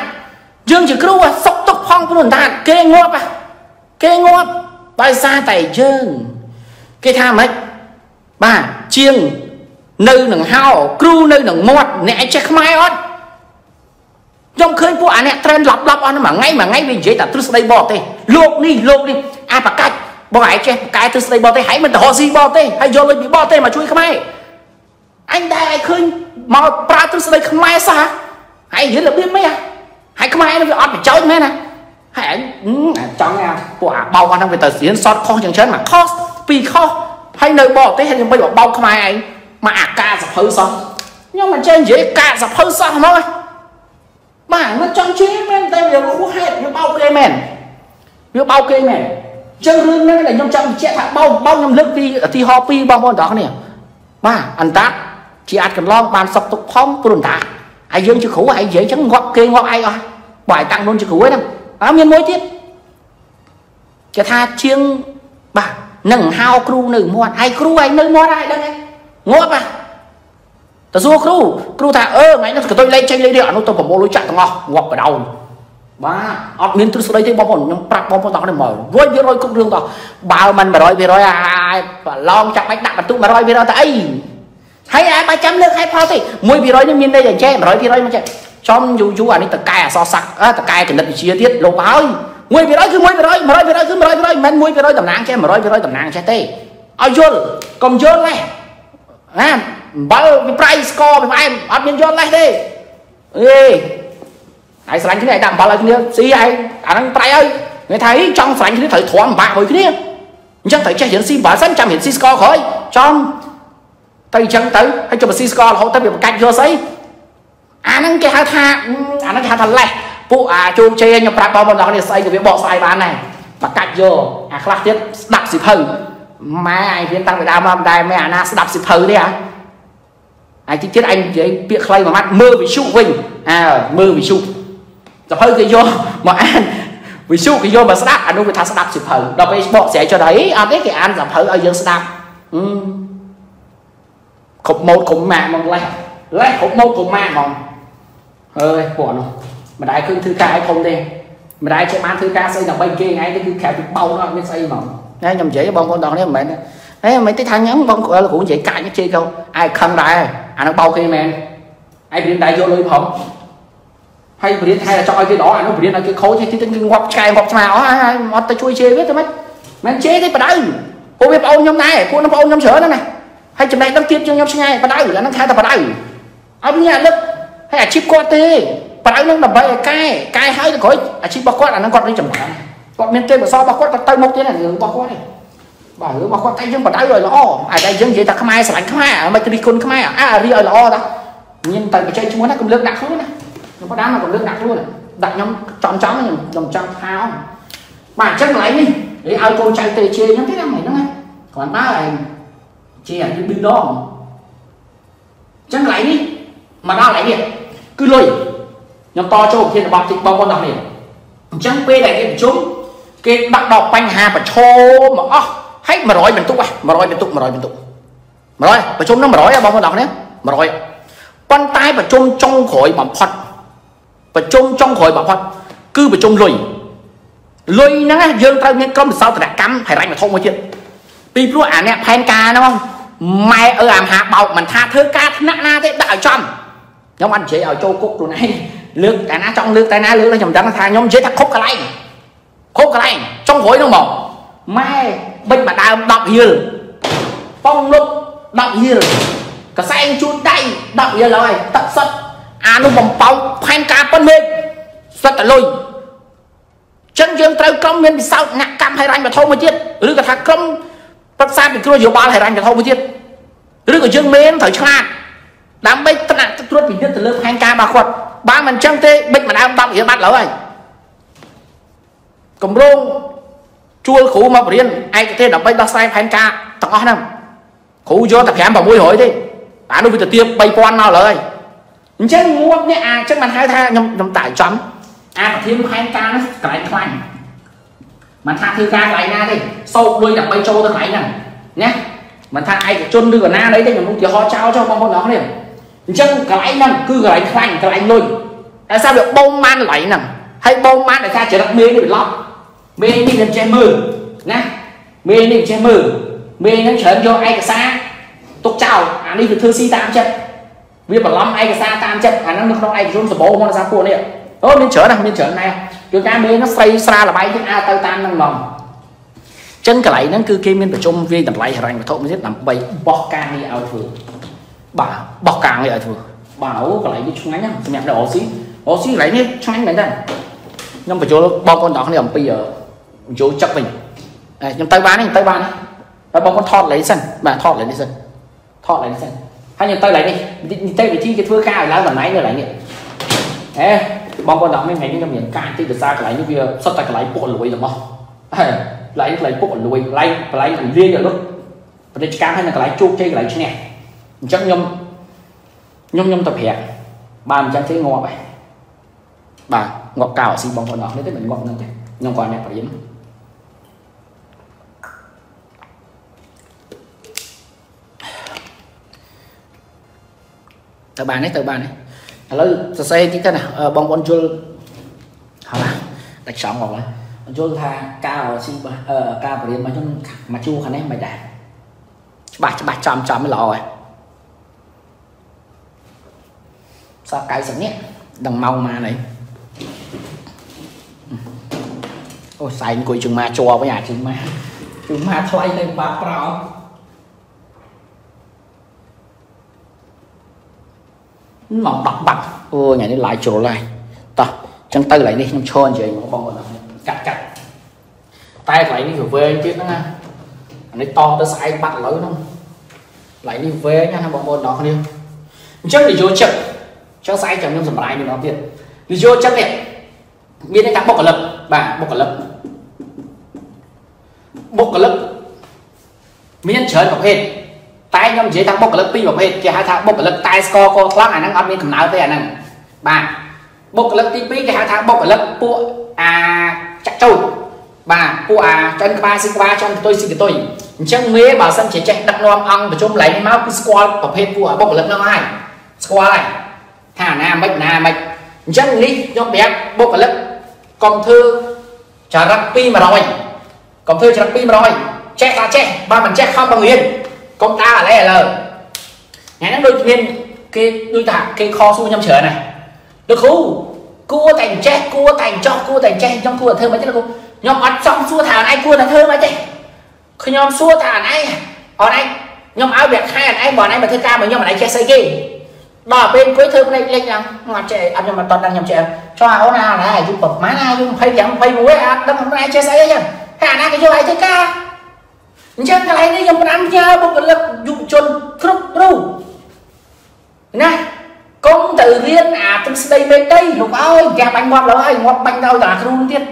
dương chỉ kêu à sốc tóc phong của đồn đạn kê ngóp à kê ngóp tại xa tại dương kê tham ấy bà chiêng nơi nằng hao kêu nơi nằng mót nè check mai ót trong khơi vụ án nè trend lọc lọc on mà ngay mà ngay vì dễ tạt trút đây bỏ tê luộc đi luộc đi à bà cách bỏ ấy che cái trút đây bỏ tê hãy mình họ gì bỏ tê hãy vô lên bị bỏ tê mà chui không ai anh đây khơi mà pra trút đây không ai xa hãy dễ là biết mấy à hãy không ai nó bị ót bị chói thế này hãy chọn nào quả bao quan trong về tờ diễn sót kho chẳng chết mà cost vì kho hay nơi bỏ tới hay bây bỏ bao không ai ấy mà à, ca dập hơi xong nhưng mà trên dễ ca dập hơi xong thôi mà nó trong chế men tay đều có hết như bao kê men như bao kê men chân lưng nó là trong trong che thả bao bao nhầm lực đi thì ho pi bao bao đó này mà anh ta chỉ ăn cần lo bàn sập tục phong của đồn đá ai dương chưa khổ ai dễ chẳng ngọc kê ngọc ai rồi bài tặng luôn chưa khổ ấy đâu áo miên mối tiết cái tha chiêng bà nâng hao kru nử mua ai kru ai nâng mua ai đây ngóp à ta du kru kru thà ơ ngày nó cái tôi lấy chơi lấy điện nó tôi còn bố lối chạy tao ngọc ngọc ở đầu bà áo miên tôi đây thì bom bồn nhắm bạc bom bồn tao này mở với với rồi cũng đường tao bao mình mà rồi về rồi à và long chặt bách đạn mà tụi mà rồi về rồi tay hay ai ba trăm nước hay phao thì mùi bị rối nó miên đây là che rồi thì rối mà che trong dù chú anh ấy tập cài so sặc á tập cài thì đặt chia tiết lộp áo mùi bị rối cứ mùi bị rối mà rối bị rối cứ rối rối men mùi bị rối tầm nang che mà rối bị rối tầm nang che tê ao vô cầm vô này à bao bị price score bị ai ăn miên vô này đi ê ai sành cái này đạm bao là cái này xí ai ăn price ơi người thấy trong sành cái thấy thoáng bạc rồi cái này chắc thấy che hiển si bà sẵn trăm hiển si score khỏi trong tay chân tới hay cho một Cisco là hỗ trợ việc cách vô sấy anh ăn cái hạt tha anh ăn cái hạt thành lẹ phụ à chu che nhập ra bao bao đó để xây cái việc bỏ sai bàn này và cách vô à khác tiếp đập xịt hừ mai ai viên tăng người ta mà đây mấy anh đập xịt hừ đấy à anh chỉ chết anh cái việc clay mà mắt mưa bị sụp vinh à mưa bị sụp đập hơi cái vô mà anh bị sụp cái vô mà đập anh đâu phải thà đập xịt hừ đập cái bỏ sẽ cho đấy anh biết cái anh đập hừ ở dương đập cục một cục mà mong lẹ lẹ cục một cục mà mong ơi bỏ nó mà đại cứ thứ ca hay không đi mà đại chạy bán thứ ca xây đằng bên kia ngay cái cứ kẹo bị bao nó mới xây mỏng đấy nhầm dễ bông con đòn đấy mẹ đấy mấy cái thằng nhắn bông cũng vậy cãi nó chi không ai không đại à nó bao kia mẹ ai biến đại vô lưỡi không hay biến hay là cho cái đó là nó biến là cái khối chứ cái ngoặc cài ngoặc màu ai mót ta chui chơi biết thôi mấy mày chế thế mà đấy cô biết bao nhóm này cô nó bao nhóm sữa nữa này hay chừng này đăng tiêm cho nhau sinh ngày và đau là nó khai tập đau ông nhà lực hay là chip qua tê và đau nó là bậy cay cay hai cái cối à chip bao quát là nó còn đi chậm lại còn miền tây mà so bao quát còn tây mốc thế này người bao quát này bảo người bao quát tay dương và đau rồi nó ai đây dương gì ta không ai sẵn không ai mà tôi đi côn không ai à đi ở lo đó nhưng tại mà chơi chúng nó cũng nước đặc luôn này nó có đá mà còn nước đặc luôn này đặt nhóm tròn tròn này đồng tròn tháo bản chất lại đi để ai côn chạy tê chê nhóm thế này nó ngay còn ba này chị à cái đó chẳng lại đi mà đau lại đi cứ lùi nhóm to cho kia là bọc thịt bao con đọc này chẳng quê lại cái chúng cái bắt đọc banh hà và cho mà oh, hết mà rồi mình tụ à mà rồi mình tụ mà rồi mình tụ mà rồi và chúng nó mà rồi bao con đọc đấy mà rồi con tay và chung trong khỏi bằng phật và chôm trong khỏi bảo phật cứ bị chôm lùi lùi nó dương tao nghe công sao tao đã cắm phải rảnh mà thông qua chuyện vì lúc ảnh nè phen ca đúng không mày ở làm hạ bọc mình tha thứ ca nát na thế đợi trong nhóm anh chị ở châu cúc rồi này lướt cả ná trong lướt tay ná lướt nó chồng trắng thang nhóm chế thằng khúc cái này khúc cái này trong khối nó một mai bên mà đào đọc nhiều phong lúc đọc nhiều cả sang chuột tay đọc nhiều rồi tận sắt à nó vòng phong phen ca phân biệt sắt cả lôi chân dương tao công nên sao ngạc cam hay ranh mà thôi mà chết lướt cả thằng công bất xa thì cứ vô ba hay ranh mà thôi mà chết lướt cả dương mến thời trang đám bấy tất cả tất cả từ lớp phen ca ba khuất ba mình chân thế bệnh mà đang đọc thì bắt lỡ rồi cầm rôn chua khủ mà riêng ai thế đọc bấy đọc sai phen ca tao ngon không khủ vô tập khám bảo môi hỏi đi đã nuôi từ tiêm bay con nào lời chứ mua nhé à chắc mình hai tha nhầm nhầm tải chấm à thêm phen ca nó cái khoan mà tha thư ca lại na đi sâu đuôi đọc bay trâu tao phải nè nhé mà tha ai chôn đưa na đấy thì mình không chỉ họ trao cho con con nó đi chân cái lãi nằm cứ cái lãi khoanh cái lãi lôi tại sao được bông man lãi nằm hay bông man để ra chỉ đặt mê nó bị lót mê đi lên trên mưa nè mê đi trên mưa mê nó chở cho ai cả xa tục chào anh đi được thư si tam chân vì bảo lắm ai cả xa tam chân anh à, nó không ai cả run sờ bố nó ra cuộn đi ố nên chở nằm nên chở này cái cá mê nó xây xa là bay cái a tao tan nằm lòng chân cái lãi nó cứ kia miên phải trông viên đặt lãi hành và thộm giết làm bay bọc ca đi ao phường bà bọc càng vậy thôi bảo lại đi chung nhá mẹ đã xí ó xí lấy đi chung này đây nhưng mà chỗ bao con đó này bây giờ chỗ chắc mình này nhưng tay bán này tay bán này bao con thọt lấy sân mà thọt lấy đi sân thọt lấy sân hay nhiều tay lấy đi tay vị trí cái thưa ca lá vào nãy rồi lại nè ê bao con đó mấy mấy cái miền ca thì được ra lại như kia sắp tay lại bộ lùi rồi mà lại lại bộ lùi lại lại thành riêng rồi lúc và đây cá hay là lại chuột chơi lại chứ nè chắc nhung nhung nhung tập hẹn ba trăm thấy ngọt vậy bà ngọt cào xin bóng con ngọt đấy mình ngọt nâng nhung còn đẹp phải dính tờ bàn đấy tờ bàn đấy lấy tờ xe cái cái nào bóng con chưa hả đặt sẵn ngọt đấy chưa tha cào xin cào phải dính mà chung mà chua khả năng mày đạt bà bà chăm chăm mới lọ rồi sao cái sẵn nhé đằng mau mà này ôi xanh của chừng ma cho với nhà chừng ma chừng ma thoại lên bạc rõ mỏng bạc bạc ôi ngày đi lại chỗ lại ta chân tay lại đi không cho anh chị một con cắt cắt tay lại đi rồi về chứ nó nó to tới sai bắt lỡ nó lại đi về nha bọn con đó đi chắc thì chỗ chậm cho sai chẳng nhung sầm lại mình nói tiền vì vô chắc đẹp biết đến các bốc cả lập bà bốc cả lập bốc cả lập miếng trời bọc hết tay nhom dễ thằng bốc cả lập pi bọc hết kia hai thằng bốc cả lập tay score co thoáng này năng ăn miếng cầm náo thế này bà bốc cả lập ti pi kia hai thằng bốc cả lập pua à chặt trâu bà pua à chân ba xin ba chân tôi xin tôi chân mía bà xăm chỉ chạy đặt nom ăn và chôm lấy máu cứ score bọc hết pua bốc cả lập năm hai score này thả na mạch na mạch chân đi nhóm bé bốc cả lớp còn thơ trả rắc pi mà rồi còn thơ trả rắc pi mà rồi che ta che ba mình che không bằng yên con ta ở đây là ngày nó đôi nhiên cái đôi thả cái kho su nhâm chở này được khu cua thành che cua thành cho cua thành che trong cua thơ mấy chứ không nhóm ăn xong xua thả này cua là thơ mấy chứ khi nhóm xua thả này ở đây nhóm áo đẹp hai này bỏ này mà thơ ca mà nhóm ở đây che xây ghê đó bên cuối thư này lên rằng ngọt trẻ ăn nhưng mà toàn đang nhầm trẻ cho áo nào này chụp bật má này nhưng phải chẳng phải muối ăn đâm hôm nay chia sẻ nhá cả na cái chỗ này chơi ca chắc cái này nhưng mà ăn nha một cái lực dụng chôn khúc ru nè công tử riêng à trong đây bên đây lục ơi gà bánh ngọt đó hay ngọt bánh đâu giả ru tiết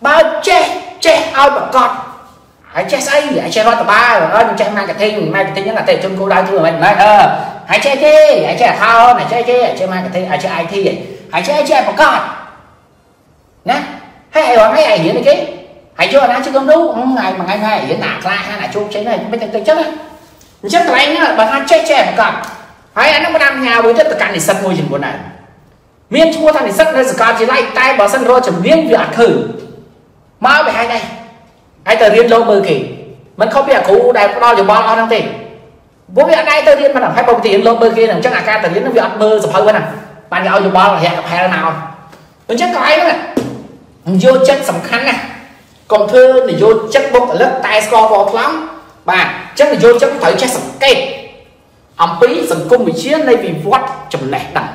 ba che che ao bật cọt hãy che say hãy che rót tập ba rồi mình che mang cái thinh mang cái thinh nhất là thể trong cô đau thương mình nói ờ hãy che thế hãy che thao này che thế che mang cái thinh hãy che ai thi hãy che che một con nè hay hoặc hay hiển này cái hãy cho nó chứ không đúng ngày mà ngày ngày hiển nạt ra hay là chung chế này không biết tính chất á chất là anh á bà ta che che một con hãy anh nó có làm nhà với tất cả này sân môi trường buồn này miên chua thằng này sắt đây giờ chỉ lại tay bảo sân rồi chẳng miên việc thử máu về hai đây ai từ riêng lâu mười kỷ mình không biết là cụ đại đo nhiều bao thằng tiền bố biết ai từ riêng mà làm hai bông tiền lâu mười kia làm chắc là ca từ riêng nó bị ăn mơ sập hơi bên này bạn nhau nhiều bao là hẹn gặp hai nào mình chắc có ai nữa vô chất sầm khăn này còn thưa thì vô chất bốc ở lớp tay score bọt lắm và chất là vô chất phải chất sầm cây ông phí sầm cung bị chia đây vì vót chầm lẻ đẳng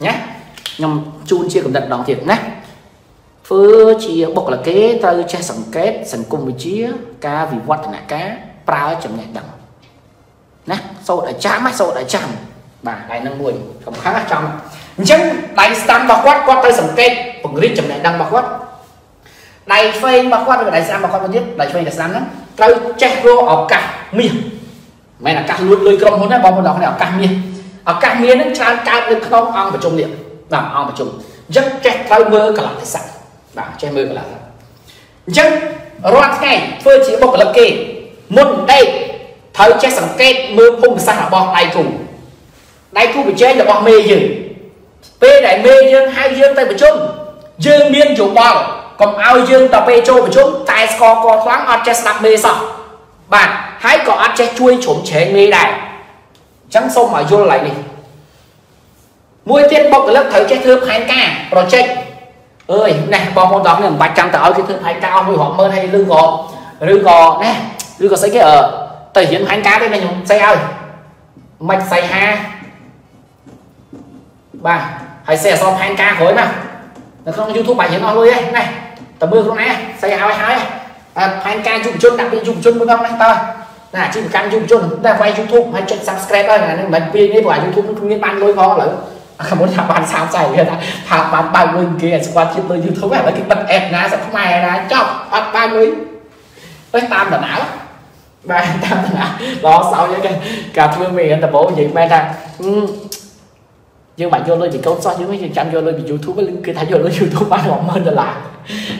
nhé nhằm chun chia cầm đặt đòn thiệt nhé phứ chia bốc là kế tao che sầm kết sầm cung bị chia cá vì vót là cá prao chầm lẻ đẳng nhé sâu đã chám mắt sâu đã chám và đại năng nuôi không khá là trong nhưng đại stam bạc quát quát tới sầm kết bằng rít chầm lẻ đẳng bạc quát đại phê bạc quát rồi đại stam bạc quát bao nhiêu đại phê đại stam lắm tao che vô ở cả miền mày là cắt luôn lưỡi cơm hôm nay bom đó này cắt miên ở cắt miên nó tràn cắt lên không ăn vào trong miệng làm ăn vào trong rất chặt tay mơ cả là cái sạch là che mơ cả là rất loạt ngày phơi chỉ bọc là kê một đây thời che sẵn kết mơ không xa là bọc tay cùng tay cùng bị che là bọc mê gì pe đại mê dương hai dương tay vào chung dương miên chủ bò còn ao dương tập pe châu vào chung tay co co thoáng ăn che sẵn mê sọ bạn hãy có ăn che chui trốn chế mê đại trắng sông mà vô lại đi mũi tiết bọc lớp thấy che thơm hai ca rồi chết ơi nè bom con đó làm bạch trăng tạo cái thơm hai cao mùi họ mơ hay lưng gò lưng gò nè lưng gò xây cái ở tẩy hiến hai cá đây này xây ơi mạch xây ha bà hãy xe xong hai ca khối mà nó không YouTube bài hiến nó luôn ấy này tầm mưa không nè xây áo hai hai ca dùng chôn đặc biệt dùng chôn đúng không này ta là chỉ cần dùng chung chúng ta quay YouTube hay trên subscribe thôi là mình pin đi vào YouTube cũng như ban lối ngon lắm không muốn thằng bạn sao chạy người ta thằng bạn bao nhiêu kia qua trên tôi YouTube là cái bật ẹt ná sẽ không ai là chọc bắt bao nhiêu tới tam là não ba tam là đó sau những cái cà phê miền là bố gì mẹ ta nhưng mà vô lên thì câu so những cái chuyện chăn vô lên thì YouTube với kia thấy vô lên YouTube bán họ mơn là lại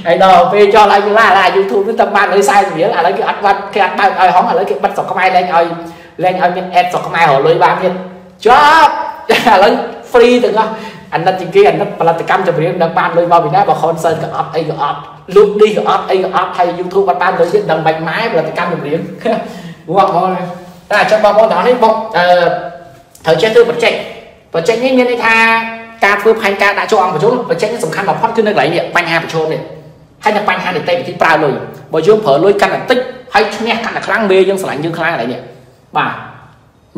ai đó về cho lại như là là YouTube nó tâm ban lấy sai nghĩa là lấy cái ăn ban cái ăn ban ơi không phải lấy cái bắt sọc công ai lên ơi lên ơi miên em sọc công ai họ lấy ba miên chóp lấy free từng không anh ta chỉ kia anh ta là từ cam cho miên đang ban lấy bao miên đó bảo con sơn cái up ai cái up lúc đi cái up ai cái up hay YouTube bắt ban lấy cái đằng bạch mái là từ cam cho miên đúng không ta cho bao món đó hết bông thời trang tư vật chạy và tránh những nhân tha ca phơi hai ca đã cho ăn một chút và tránh những sủng khăn mà phát cứ nước lấy miệng banh hai một chỗ này hay là banh hai để tay bị thít bao rồi bởi dương phở lôi căn là tích hay nghe căn là kháng mê dương sải dương kháng lại miệng bà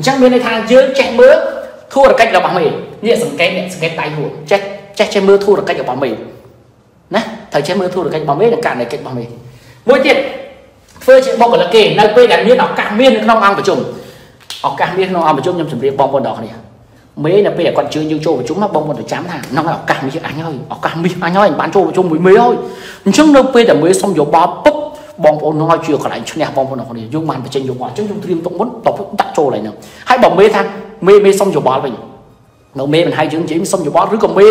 chắc bên đây tha dương chạy mưa thua được cách là bằng mì như sủng cái miệng sủng cái tay hụt chết chết chạy mưa thua được cách là bằng mì nè thời chạy mưa thua được cách bằng mì là cả này cách bằng mì mỗi chuyện phơi chuyện bông là kể nơi quê đàn miên nó càng miên nó ăn một chủng ở càng miên nó ăn một chủng nhầm chuẩn bị bông con đỏ này mấy là bây giờ còn chưa nhiều chỗ của chúng mắc bông một chám hàng nó là cả mấy anh ơi ở cả mấy anh ơi bán chỗ của chúng mới mấy thôi chúng nó bây giờ mới xong rồi bao bốc bông bông nó chưa còn lại chỗ này bông bông nó còn để dùng màn và trên dùng ngoài chúng chúng thêm tổng muốn tổng đặt chỗ này nữa hai bông mê thang mê mê xong rồi bỏ mình nó mê mình hai chứng chỉ xong rồi bỏ rứa còn mê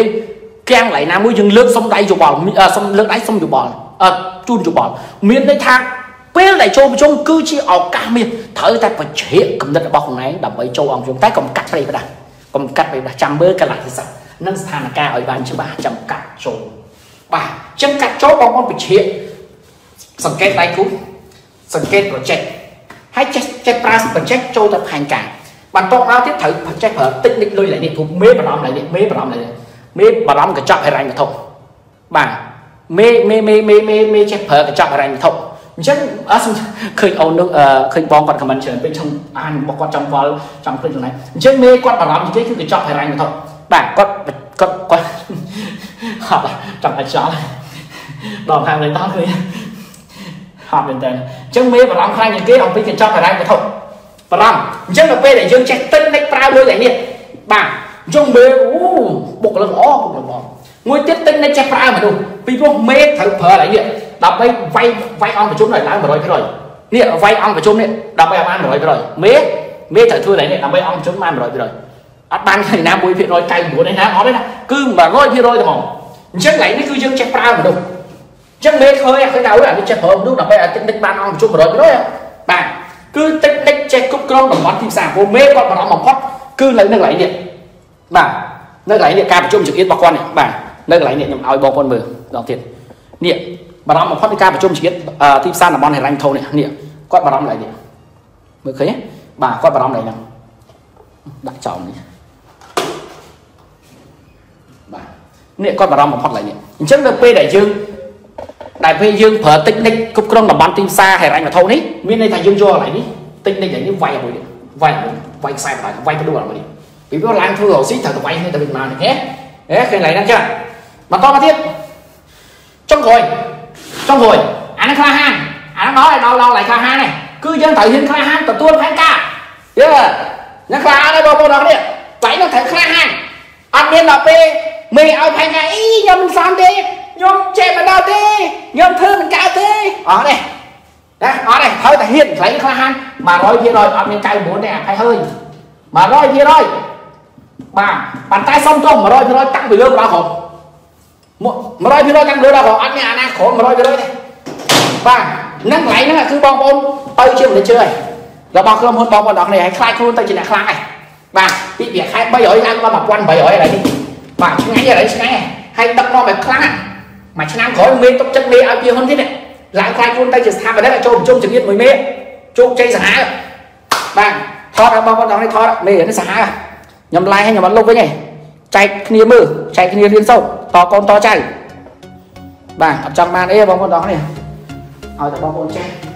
keng lại nam mũi dừng lướt xong tay rồi bỏ xong lướt đáy xong rồi bỏ chun rồi bỏ miên đấy thang bây lại chỗ chúng cứ chỉ ở cả miền thở ta phải chế cầm đất ở bọc này đập ấy châu ông chúng tay cầm cắt đây phải cầm cắt về là chăm bơ cái lại thì sao nâng sàn là ca ở bàn chứ bà chăm cắt chỗ bà chăm cắt chỗ bóng con bị chết sẵn kết tay cú sẵn kết của chết hãy chết chết ra sẵn chết châu tập hành cả bạn tốt nào tiếp thử phần chết ở tích định lôi lại đi cũng mê bà lắm lại đi mê bà lắm lại đi mê bà lắm cái chọc hay rành thông bà mê mê mê mê mê mê chết phở cái chọc hay rành thông chắc à, khơi ồn nước à, khơi bom còn comment bên trong ăn một con trong vào trong kênh này chết mê con bảo làm gì thế cứ chọn phải anh thôi bạn con con con học trong cái chó đòn hàng này to thôi học bên đây chết mê bảo làm hai những cái học bên cái chọn phải anh thôi bảo làm chết là p để dương chạy tinh đánh prao đôi lại đi bạn trong mê u bục là bỏ bục là bỏ ngồi tiếp tinh đánh chạy prao mà đúng vì có mê thử phở lại đi đập bay vay vay on của chúng này lái mà rồi cái rồi nè vay on của chúng này đập bay ăn rồi cái rồi mé mé thở thưa này này đập bay on chúng ăn rồi cái rồi ăn ban này nam bôi việt rồi cay bữa này ná nó đấy nè cứ mà nói việt rồi thì mỏng chắc này nó cứ dương chép ra mà đâu chắc mé khơi cái nào là cái chép hở lúc đập bay ăn tích ban on của chúng rồi cái rồi bà cứ tích tích chép cúc con bằng món thịt sả vô mé con mà nó mỏng hót cứ lấy nước lấy điện bà នៅកន្លែងនេះការប្រជុំចង្អៀតរបស់គាត់នេះបាទនៅកន្លែងនេះខ្ញុំឲ្យបងប្អូនមើលដល់ទៀតនេះបារម្ភបំផុតនៃការប្រជុំចង្អៀតទីផ្សារតំបន់ហិរញ្ញវត្ថុនេះនេះគាត់បារម្ភកន្លែងនេះមើលឃើញទេបាទគាត់បារម្ភកន្លែងហ្នឹងដាក់ចោលនេះបាទនេះគាត់បារម្ភបំផុតកន្លែងនេះអញ្ចឹងនៅពេលដែលយើងដែលពេលយើងប្រើតិចនិចគ្រប់គ្រងតំបន់ទីផ្សារហិរញ្ញវត្ថុនេះមានន័យថាយើងយកកន្លែងនេះតិចនិចនេះវាយឲ្យមួយនេះវាយវាយខ្សែបណ្ដាវាយផ្ដួលមួយនេះពីព្រោះឡើងធ្វើរស៊ីត្រូវតែវាយគ្នាទៅវិញមកនេះហ៎ហ៎ឃើញឡើងហ្នឹងចឹងបន្តមកទៀតចុងក្រោយចុងក្រោយអានេះខ្លាហានអានោះដល់ដល់ដល់ឡើងខ្លាហាននេះគឺយើងត្រូវហ៊ានខ្លាហានទទួលផែនការយេអ្នកខ្លាហើយបងប្អូនអរគ្នាតែនឹងត្រូវខ្លាហានអត់មានដល់ពេលមេឲ្យផែនការអីខ្ញុំមិនសមទេខ្ញុំចេះមិនដល់ទេខ្ញុំធ្វើមិនកើតទេអត់ទេណាអត់ទេត្រូវតែហ៊ានខ្លាំងខ្លាហាន một trăm phần trăm អត់មានchín mươi chínទេអាផៃហើយmột trăm phần trăm បាទប៉ុន្តែសុំទោស một trăm phần trăm តាំងពីលើដល់ក្រោម một trăm phần trăm តាំងពីលើដល់ក្រោមអត់មានអាណាក្រោម một trăm phần trăm ទេបាទនឹងកន្លែងហ្នឹងគឺបងប្អូនទៅជា manager ហើយរបស់ក្រុមហ៊ុនបងប្អូនទាំងអស់គ្នាឲ្យខ្លាចខ្លួនទៅជាអ្នកខ្លាំងហើយបាទពីប្រាក់ខែba trămឡើងដល់một nghìn bảy trămហើយនេះបាទឆ្ងាញ់ហើយឆ្ងាញ់ហើយដឹកនាំឲ្យខ្លាំងមួយឆ្នាំក្រោយមានទុកចិត្តមេឲ្យពីហ៊ុនទៀតឡើងខ្លាចខ្លួនទៅជាស្ថាបនិកឲ្យចូលប្រជុំជំនាញមួយមេជោគជ័យសាហាវបាទថតឲ្យបងប្អូនទាំងនេះថតមេនេះសាហាវខ្ញុំឡាយឲ្យខ្ញុំអត់លុបវិញឯងចែកគ្នាមើលចែកគ្នារៀនសូត្រតកូនតចៅបាទអត់ចង់បានអីបងប្អូនទាំងនេះឲ្យតែបងប្អូនចេះ